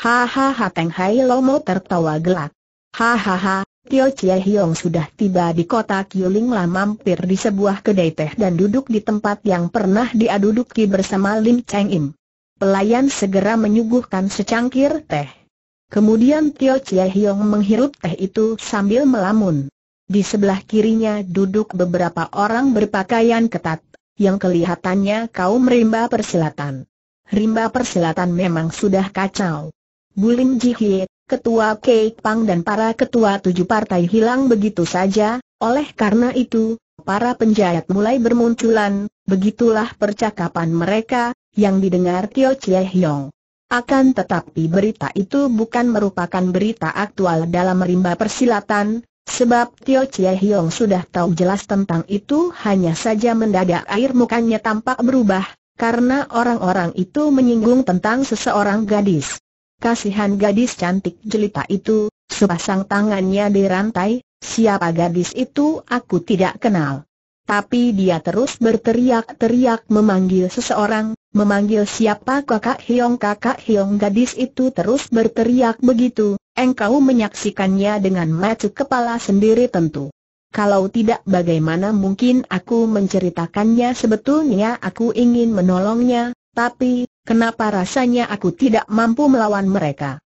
Hahaha, Teng Hai Lomo tertawa gelak. Hahaha, Tio Chie Hiong sudah tiba di kota Qiuling lah, mampir di sebuah kedai teh dan duduk di tempat yang pernah dia duduki bersama Lim Cheng Im. Pelayan segera menyuguhkan secangkir teh. Kemudian Tio Chie Hiong menghirup teh itu sambil melamun. Di sebelah kirinya duduk beberapa orang berpakaian ketat, yang kelihatannya kaum rimba perselatan. Rimba perselatan memang sudah kacau. Bulim Ji Hye, Ketua Kei Pang dan para ketua 7 partai hilang begitu saja. Oleh karena itu, para penjahat mulai bermunculan. Begitulah percakapan mereka, yang didengar Tio Chie Hiong. Akan tetapi berita itu bukan merupakan berita aktual dalam rimba persilatan, sebab Tio Chie Hiong sudah tahu jelas tentang itu. Hanya saja mendadak air mukanya tampak berubah, karena orang-orang itu menyinggung tentang seseorang gadis. Kasihan gadis cantik jelita itu, sepasang tangannya dirantai. Siapa gadis itu aku tidak kenal. Tapi dia terus berteriak-teriak memanggil seseorang. Memanggil siapa? Kakak Hiong, Kakak Hiong. Gadis itu terus berteriak begitu. Engkau menyaksikannya dengan mata kepala sendiri tentu. Kalau tidak bagaimana mungkin aku menceritakannya? Sebetulnya aku ingin menolongnya, tapi kenapa rasanya aku tidak mampu melawan mereka?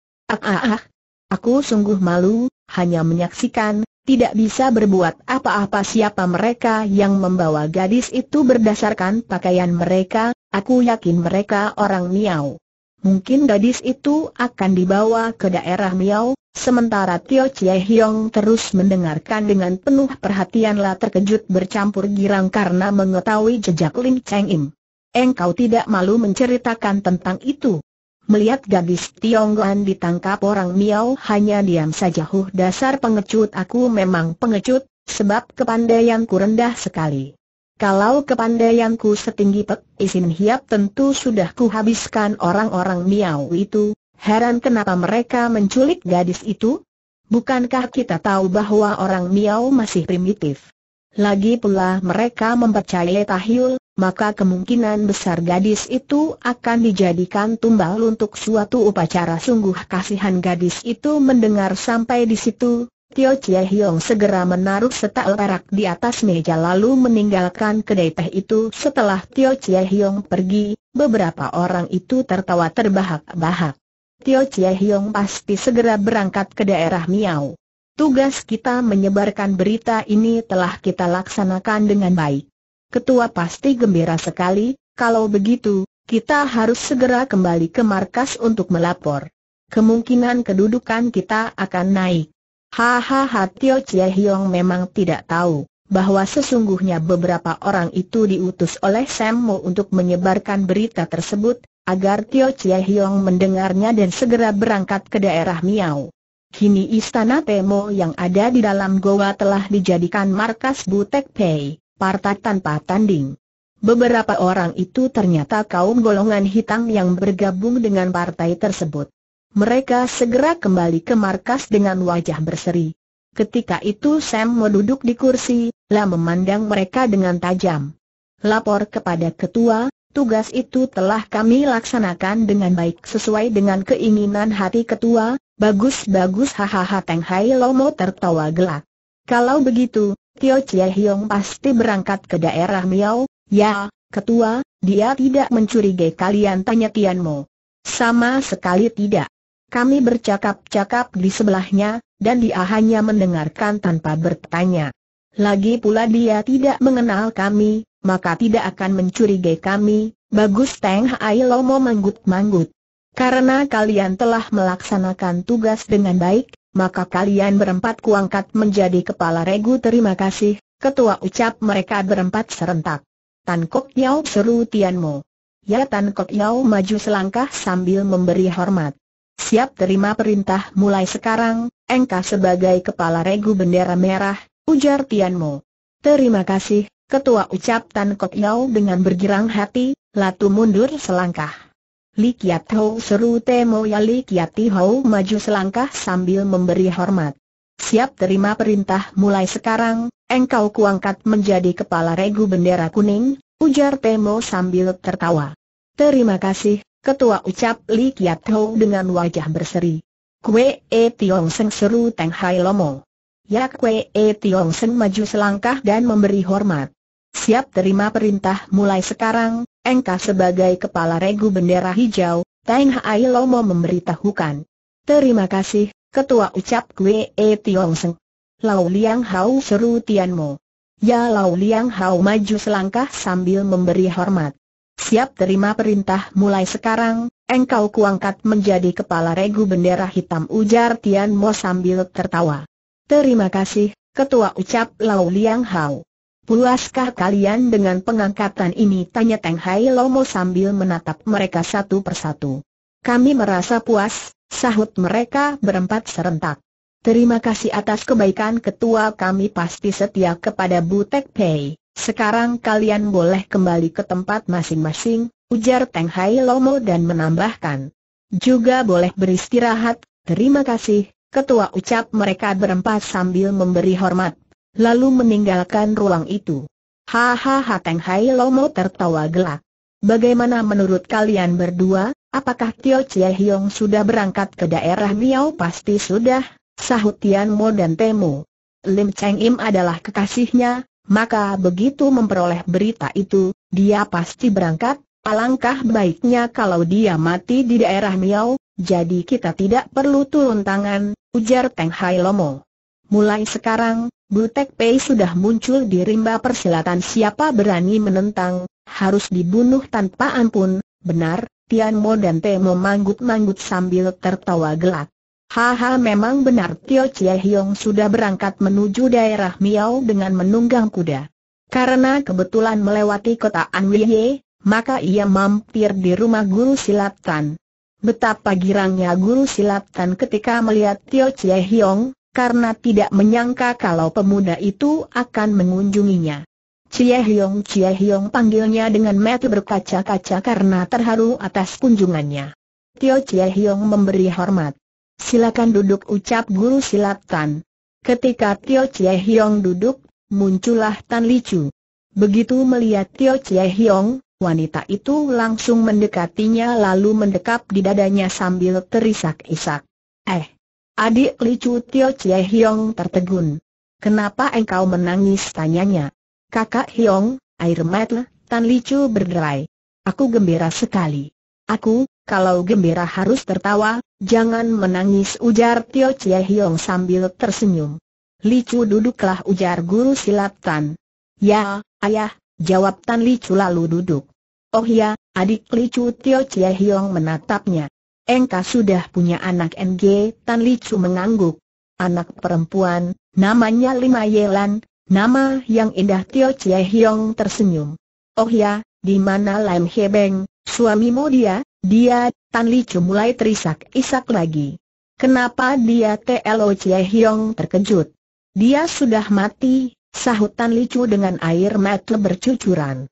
Aku sungguh malu, hanya menyaksikan, tidak bisa berbuat apa-apa. Siapa mereka yang membawa gadis itu? Berdasarkan pakaian mereka, aku yakin mereka orang Miao. Mungkin gadis itu akan dibawa ke daerah Miao. Sementara Tio Chie Hiong terus mendengarkan dengan penuh perhatianlah terkejut bercampur girang karena mengetahui jejak Lim Cheng Im. Engkau tidak malu menceritakan tentang itu? Melihat gadis Tionggoan ditangkap orang Miao hanya diam saja. Huh, dasar pengecut. Aku memang pengecut, sebab kepandaianku rendah sekali. Kalau kepandaianku setinggi Pek Isin Hiap tentu sudah kuhabiskan orang-orang Miao itu. Heran kenapa mereka menculik gadis itu? Bukankah kita tahu bahwa orang Miao masih primitif? Lagi pula mereka mempercayai tahyul, maka kemungkinan besar gadis itu akan dijadikan tumbal untuk suatu upacara. Sungguh kasihan gadis itu. Mendengar sampai di situ, Tio Chie Hiong segera menaruh setel perak di atas meja lalu meninggalkan kedai teh itu. Setelah Tio Chie Hiong pergi, beberapa orang itu tertawa terbahak-bahak. Tio Chie Hiong pasti segera berangkat ke daerah Miao. Tugas kita menyebarkan berita ini telah kita laksanakan dengan baik. Ketua pasti gembira sekali. Kalau begitu, kita harus segera kembali ke markas untuk melapor. Kemungkinan kedudukan kita akan naik. Hahaha, Tio Chie Hiong memang tidak tahu bahwa sesungguhnya beberapa orang itu diutus oleh Sam Mo untuk menyebarkan berita tersebut, agar Tio Chie Hiong mendengarnya dan segera berangkat ke daerah Miao. Kini istana Temo yang ada di dalam goa telah dijadikan markas Butek Pei, partai tanpa tanding. Beberapa orang itu ternyata kaum golongan hitam yang bergabung dengan partai tersebut. Mereka segera kembali ke markas dengan wajah berseri. Ketika itu Sam Mo duduk di kursi, lah memandang mereka dengan tajam. Lapor kepada ketua, tugas itu telah kami laksanakan dengan baik sesuai dengan keinginan hati ketua. Bagus-bagus, hahaha. Teng Hai Lomo tertawa gelak. Kalau begitu, Tio Chie Hiong pasti berangkat ke daerah Miao. Ya, ketua, dia tidak mencurigai kalian, tanya Tian Mo. Sama sekali tidak. Kami bercakap-cakap di sebelahnya, dan dia hanya mendengarkan tanpa bertanya. Lagi pula dia tidak mengenal kami, maka tidak akan mencurigai kami. Bagus, Teng Hai Lomo manggut-manggut. Karena kalian telah melaksanakan tugas dengan baik, maka kalian berempat kuangkat menjadi kepala regu. Terima kasih, ketua, ucap mereka berempat serentak. Tan Kok Yao, seru Tian Mo. Ya, Tan Kok Yao maju selangkah sambil memberi hormat. Siap terima perintah, mulai sekarang, engkau sebagai kepala regu bendera merah, ujar Tian Mo. Terima kasih, ketua, ucap Tan Kok Yao dengan bergirang hati, latu mundur selangkah. Li Kiat Hou, seru Temo. Ya, Li Kiat Hou maju selangkah sambil memberi hormat. Siap terima perintah, mulai sekarang, engkau kuangkat menjadi kepala regu bendera kuning, ujar Temo sambil tertawa. Terima kasih, ketua, ucap Li Kiat Hou dengan wajah berseri. Kwe E Tiong Seng, seru Teng Hai Lomo. Ya, Kwe E Tiong Seng maju selangkah dan memberi hormat. Siap terima perintah, mulai sekarang, engkau sebagai kepala regu bendera hijau, Teng Hai Lomo memberitahukan. Terima kasih, ketua, ucap Kwe E Tiong Seng. Lau Liang Hao, seru Tian Mo. Ya, Lau Liang Hao maju selangkah sambil memberi hormat. Siap terima perintah, mulai sekarang, engkau kuangkat menjadi kepala regu bendera hitam, ujar Tian Mo sambil tertawa. Terima kasih, ketua, ucap Lau Liang Hao. Puaskah kalian dengan pengangkatan ini, tanya Teng Hai Lomo sambil menatap mereka satu persatu. Kami merasa puas, sahut mereka berempat serentak. Terima kasih atas kebaikan ketua, kami pasti setia kepada Bu Tek Pei. Sekarang kalian boleh kembali ke tempat masing-masing, ujar Teng Hai Lomo dan menambahkan. Juga boleh beristirahat. Terima kasih, ketua, ucap mereka berempat sambil memberi hormat. Lalu meninggalkan ruang itu. Hahaha, Teng Hai Lomo tertawa gelak. Bagaimana menurut kalian berdua, apakah Tio Chie Hiong sudah berangkat ke daerah Miao? Pasti sudah, sahut Tian Mo dan Temo. Lim Cheng Im adalah kekasihnya, maka begitu memperoleh berita itu, dia pasti berangkat. Alangkah baiknya kalau dia mati di daerah Miao, jadi kita tidak perlu turun tangan, ujar Teng Hai Lomo. Mulai sekarang, Bu Tek Pei sudah muncul di rimba persilatan. Siapa berani menentang, harus dibunuh tanpa ampun. Benar, Tian Mo dan Temo manggut-manggut sambil tertawa gelak. Haha, memang benar, Tio Chie Hiong sudah berangkat menuju daerah Miao dengan menunggang kuda. Karena kebetulan melewati kota Anwiye, maka ia mampir di rumah guru silat Tan. Betapa girangnya guru silat Tan ketika melihat Tio Chie Hiong, karena tidak menyangka kalau pemuda itu akan mengunjunginya. Chie Hiong, panggilnya dengan mata berkaca-kaca karena terharu atas kunjungannya. Tio Chie Hiong memberi hormat. Silakan duduk, ucap guru silat Tan. Ketika Tio Chie Hiong duduk, muncullah Tan Licu. Begitu melihat Tio Chie Hiong, wanita itu langsung mendekatinya lalu mendekap di dadanya sambil terisak-isak. Adik Licu, Tio Chie Hiong tertegun. Kenapa engkau menangis, tanyanya. Kakak Hiong, air mata Tan Licu berderai. Aku gembira sekali. Aku, kalau gembira harus tertawa, jangan menangis, ujar Tio Chie Hiong sambil tersenyum. Licu, duduklah, ujar guru silat Tan. Ya, ayah, jawab Tan Licu lalu duduk. Oh ya, adik Licu, Tio Chie Hiong menatapnya. Engkau sudah punya anak, NG? Tan Licu mengangguk. Anak perempuan, namanya Lima Yelan, nama yang indah. Tio Chie Hiong tersenyum. Oh ya, di mana Lam He Beng, suamimu? Dia, Tan Licu mulai terisak-isak lagi. Kenapa dia? Tio Chie Hiong terkejut. Dia sudah mati, sahut Tan Licu dengan air mata bercucuran.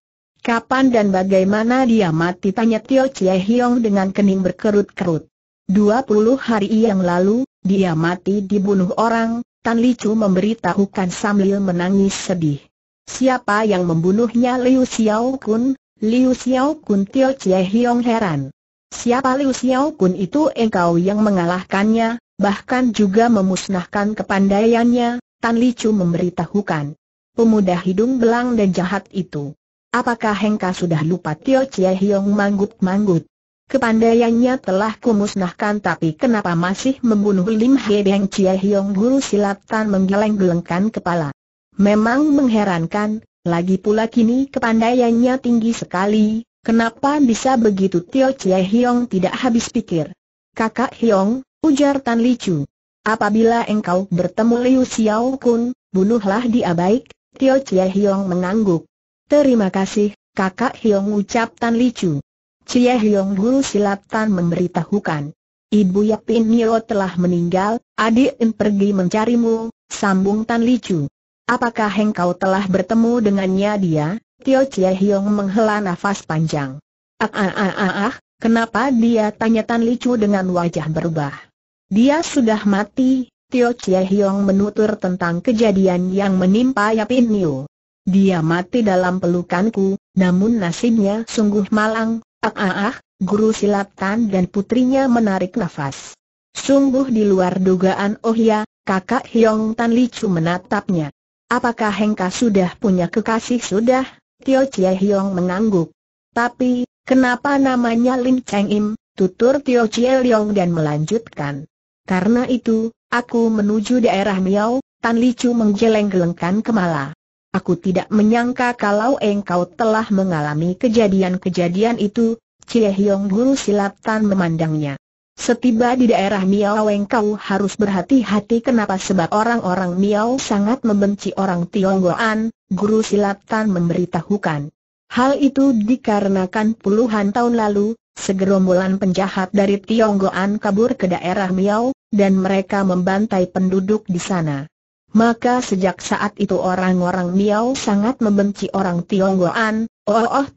Kapan dan bagaimana dia mati, tanya Tio Chie Hiong dengan kening berkerut-kerut. 20 hari yang lalu, dia mati dibunuh orang, Tan Licu memberitahukan sambil menangis sedih. Siapa yang membunuhnya? Liu Xiao Kun. Liu Xiao Kun, Tio Chie Hiong heran. Siapa Liu Xiao Kun itu? Engkau yang mengalahkannya, bahkan juga memusnahkan kepandaiannya, Tan Licu memberitahukan. pemuda hidung belang dan jahat itu. Apakah Hengka sudah lupa Tio Chie Hiong manggut-manggut? Kepandaiannya telah kumusnahkan, tapi kenapa masih membunuh Lim He Beng Chie Hiong? Guru silat Tan menggeleng-gelengkan kepala. Memang mengherankan, lagi pula kini kepandaiannya tinggi sekali. Kenapa bisa begitu? Tio Chie Hiong tidak habis pikir. Kakak Hiong, ujar Tan Licu, apabila engkau bertemu Liu Xiao Kun, bunuhlah dia. Baik, Tio Chie Hiong mengangguk. Terima kasih, Kakak Hiong, ucap Tan Licu. Chie Hiong, guru silat Tan memberitahukan, Ibu Yapin Nio telah meninggal, adik In pergi mencarimu, sambung Tan Licu. Apakah engkau telah bertemu dengannya? Dia? Tio Chie Hiong menghela nafas panjang. Kenapa dia? tanya Tan Licu dengan wajah berubah. Dia sudah mati. Tio Chie Hiong menutur tentang kejadian yang menimpa Yapin Nio. Dia mati dalam pelukanku, namun nasibnya sungguh malang. Guru silat Tan dan putrinya menarik nafas. Sungguh di luar dugaan. Oh ya, Kakak Hiong. Tan Licu menatapnya. Apakah Hengka sudah punya kekasih? Sudah, Tio Chie Hiong mengangguk. Tapi, kenapa namanya Lim Cheng Im? Tutur Tio Chie Hiong dan melanjutkan, karena itu, aku menuju daerah Miao. Tan Licu menggeleng-gelengkan kepala. Aku tidak menyangka kalau engkau telah mengalami kejadian-kejadian itu. Chie Hiong, guru silat Tan memandangnya. Setiba di daerah Miao, engkau harus berhati-hati. Kenapa? Sebab orang-orang Miao sangat membenci orang Tionghoan, guru silat Tan memberitahukan. Hal itu dikarenakan puluhan tahun lalu, segerombolan penjahat dari Tionghoan kabur ke daerah Miao, dan mereka membantai penduduk di sana. Maka sejak saat itu orang-orang Miao sangat membenci orang Tionghoan.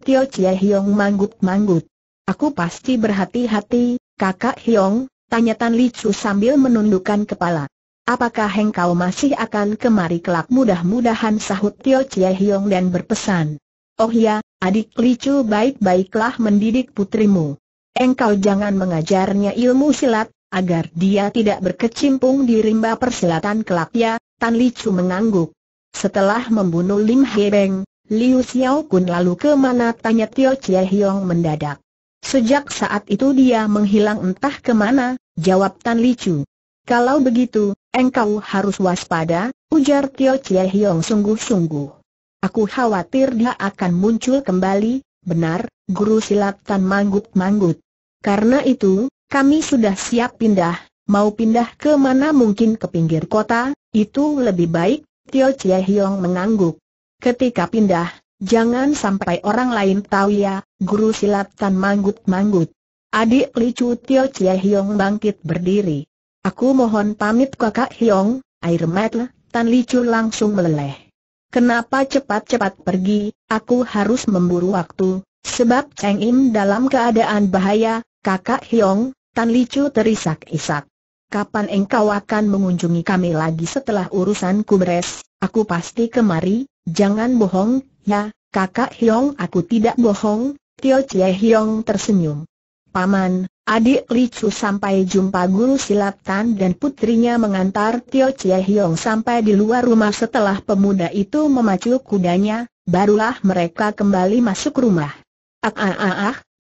Tio Chie Hiong manggut-manggut. Aku pasti berhati-hati, Kakak Hiong, tanya Tan Licu sambil menundukkan kepala. Apakah engkau masih akan kemari kelak? Mudah-mudahan, sahut Tio Chie Hiong dan berpesan. Oh ya, adik Licu, baik-baiklah mendidik putrimu. Engkau jangan mengajarnya ilmu silat, agar dia tidak berkecimpung di rimba persilatan kelak ya. Tan Licu mengangguk. Setelah membunuh Lim He Beng, Liu Xiao Kun lalu kemana? tanya Tio Chie Hiong mendadak. Sejak saat itu dia menghilang entah kemana, jawab Tan Licu. Kalau begitu, engkau harus waspada, ujar Tio Chie Hiong sungguh-sungguh. Aku khawatir dia akan muncul kembali. Benar, guru silat Tan manggut-manggut. Karena itu, kami sudah siap pindah. Mau pindah ke mana? Mungkin ke pinggir kota, itu lebih baik. Tio Chie Hiong mengangguk. Ketika pindah, jangan sampai orang lain tahu ya, guru silat Tan manggut-manggut. Adik Licu, Tio Chie Hiong bangkit berdiri. Aku mohon pamit, Kakak Hiong. Air mata Tan Licu langsung meleleh. Kenapa cepat-cepat pergi? Aku harus memburu waktu, sebab Cheng Im dalam keadaan bahaya, Kakak Hiong. Tan Licu terisak-isak. Kapan engkau akan mengunjungi kami lagi? Setelah urusanku beres, aku pasti kemari. Jangan bohong, ya, Kakak Hiong. Aku tidak bohong, Tio Chie Hiong tersenyum. Paman, adik Licu sampai jumpa. Guru silat Tan dan putrinya mengantar Tio Chie Hiong sampai di luar rumah. Setelah pemuda itu memacu kudanya, barulah mereka kembali masuk rumah.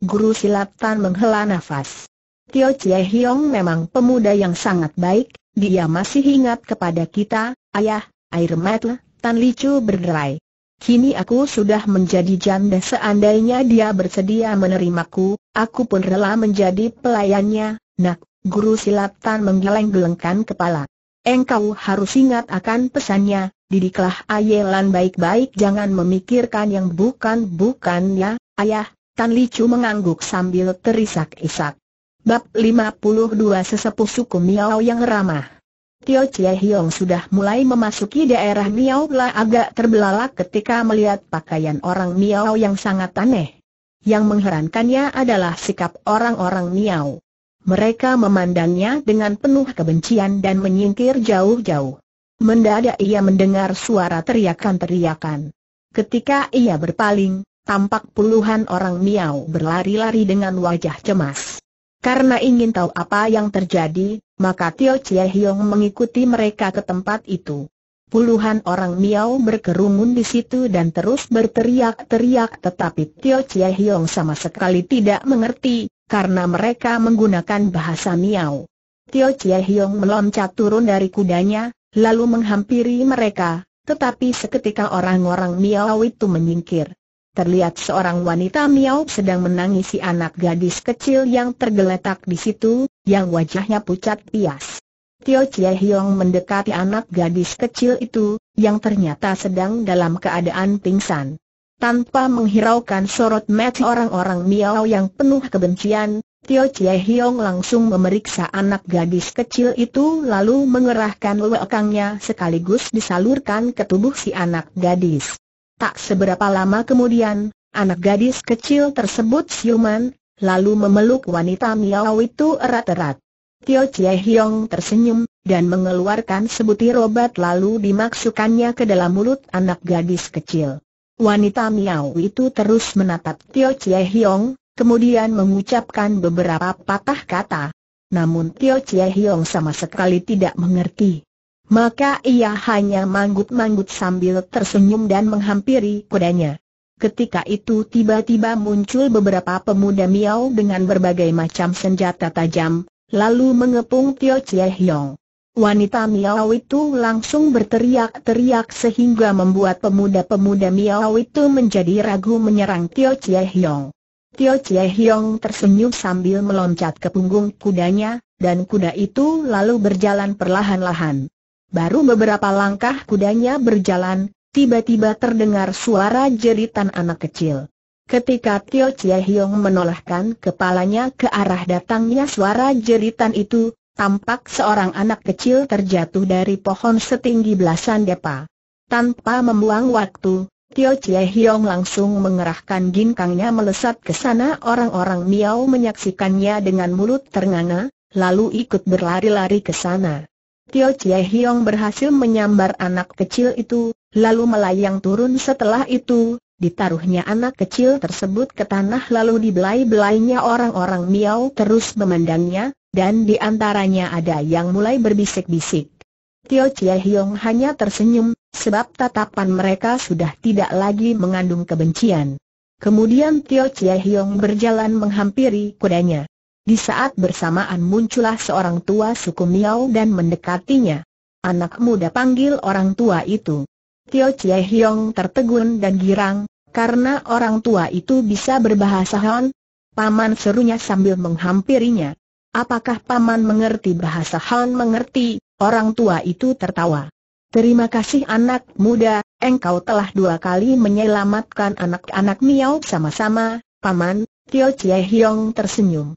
Guru silat Tan menghela nafas. Tio Chie Hiong memang pemuda yang sangat baik. Dia masih ingat kepada kita, ayah. Air mata Tan Licu berderai. Kini aku sudah menjadi janda. Seandainya dia bersedia menerimaku, aku pun rela menjadi pelayannya. Nak, guru silat Tan menggeleng-gelengkan kepala. Engkau harus ingat akan pesannya. Didiklah Ayelan baik-baik, jangan memikirkan yang bukan-bukannya. Ayah, Tan Licu mengangguk sambil terisak-isak. Bab 52. Sesepuh suku Miao yang ramah. Tio Chie Hiong sudah mulai memasuki daerah Miao, agak terbelalak ketika melihat pakaian orang Miao yang sangat aneh. Yang mengherankannya adalah sikap orang-orang Miao. Mereka memandangnya dengan penuh kebencian dan menyingkir jauh-jauh. Mendadak ia mendengar suara teriakan-teriakan. Ketika ia berpaling, tampak puluhan orang Miao berlari-lari dengan wajah cemas. Karena ingin tahu apa yang terjadi, maka Tio Chie Hiong mengikuti mereka ke tempat itu. Puluhan orang Miao berkerumun di situ dan terus berteriak-teriak, tetapi Tio Chie Hiong sama sekali tidak mengerti, karena mereka menggunakan bahasa Miao. Tio Chie Hiong meloncat turun dari kudanya, lalu menghampiri mereka, tetapi seketika orang-orang Miao itu menyingkir. Terlihat seorang wanita Miao sedang menangisi anak gadis kecil yang tergeletak di situ, yang wajahnya pucat pias. Tio Chie Hiong mendekati anak gadis kecil itu, yang ternyata sedang dalam keadaan pingsan. Tanpa menghiraukan sorot mata orang-orang Miao yang penuh kebencian, Tio Chie Hiong langsung memeriksa anak gadis kecil itu lalu mengerahkan lekangnya sekaligus disalurkan ke tubuh si anak gadis. Tak seberapa lama kemudian, anak gadis kecil tersebut siuman, lalu memeluk wanita Miao itu erat-erat. Tio Chie Hiong tersenyum, dan mengeluarkan sebutir obat lalu dimasukkannya ke dalam mulut anak gadis kecil. Wanita Miao itu terus menatap Tio Chie Hiong, kemudian mengucapkan beberapa patah kata. Namun Tio Chie Hiong sama sekali tidak mengerti. Maka ia hanya manggut-manggut sambil tersenyum dan menghampiri kudanya. Ketika itu tiba-tiba muncul beberapa pemuda Miao dengan berbagai macam senjata tajam, lalu mengepung Tio Chie Hiong. Wanita Miao itu langsung berteriak-teriak sehingga membuat pemuda-pemuda Miao itu menjadi ragu menyerang Tio Chie Hiong. Tio Chie Hiong tersenyum sambil meloncat ke punggung kudanya, dan kuda itu lalu berjalan perlahan-lahan. Baru beberapa langkah kudanya berjalan, tiba-tiba terdengar suara jeritan anak kecil. Ketika Tio Chie Hiong menolehkan kepalanya ke arah datangnya suara jeritan itu, tampak seorang anak kecil terjatuh dari pohon setinggi belasan depa. Tanpa membuang waktu, Tio Chie Hiong langsung mengerahkan ginkangnya melesat ke sana. Orang-orang Miao menyaksikannya dengan mulut ternganga, lalu ikut berlari-lari ke sana. Tio Chie Hiong berhasil menyambar anak kecil itu, lalu melayang turun. Setelah itu, ditaruhnya anak kecil tersebut ke tanah lalu dibelai-belainya orang-orang Miao terus memandangnya, dan di antaranya ada yang mulai berbisik-bisik. Tio Chie Hiong hanya tersenyum, sebab tatapan mereka sudah tidak lagi mengandung kebencian. Kemudian Tio Chie Hiong berjalan menghampiri kudanya. Di saat bersamaan muncullah seorang tua suku Miao dan mendekatinya. "Anak muda," panggil orang tua itu. Tio Chie Hiong tertegun dan girang, karena orang tua itu bisa berbahasa Han. "Paman," serunya sambil menghampirinya. "Apakah paman mengerti bahasa Han?" "Mengerti," orang tua itu tertawa. "Terima kasih anak muda, engkau telah dua kali menyelamatkan anak-anak Miao sama-sama, paman." Tio Chie Hiong tersenyum.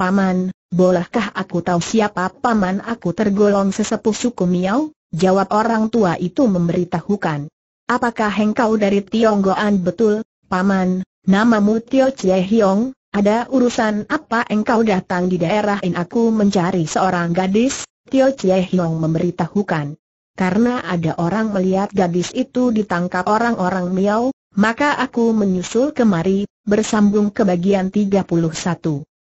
"Paman, bolehkah aku tahu siapa paman?" "Aku tergolong sesepuh suku Miao," jawab orang tua itu memberitahukan. "Apakah engkau dari Tionggoan?" "Betul, paman." "Namamu Tio Chie Hiong, ada urusan apa engkau datang di daerah ini?" "Aku mencari seorang gadis," Tio Chie Hiong memberitahukan. "Karena ada orang melihat gadis itu ditangkap orang-orang Miao, maka aku menyusul kemari." Bersambung ke bagian 31.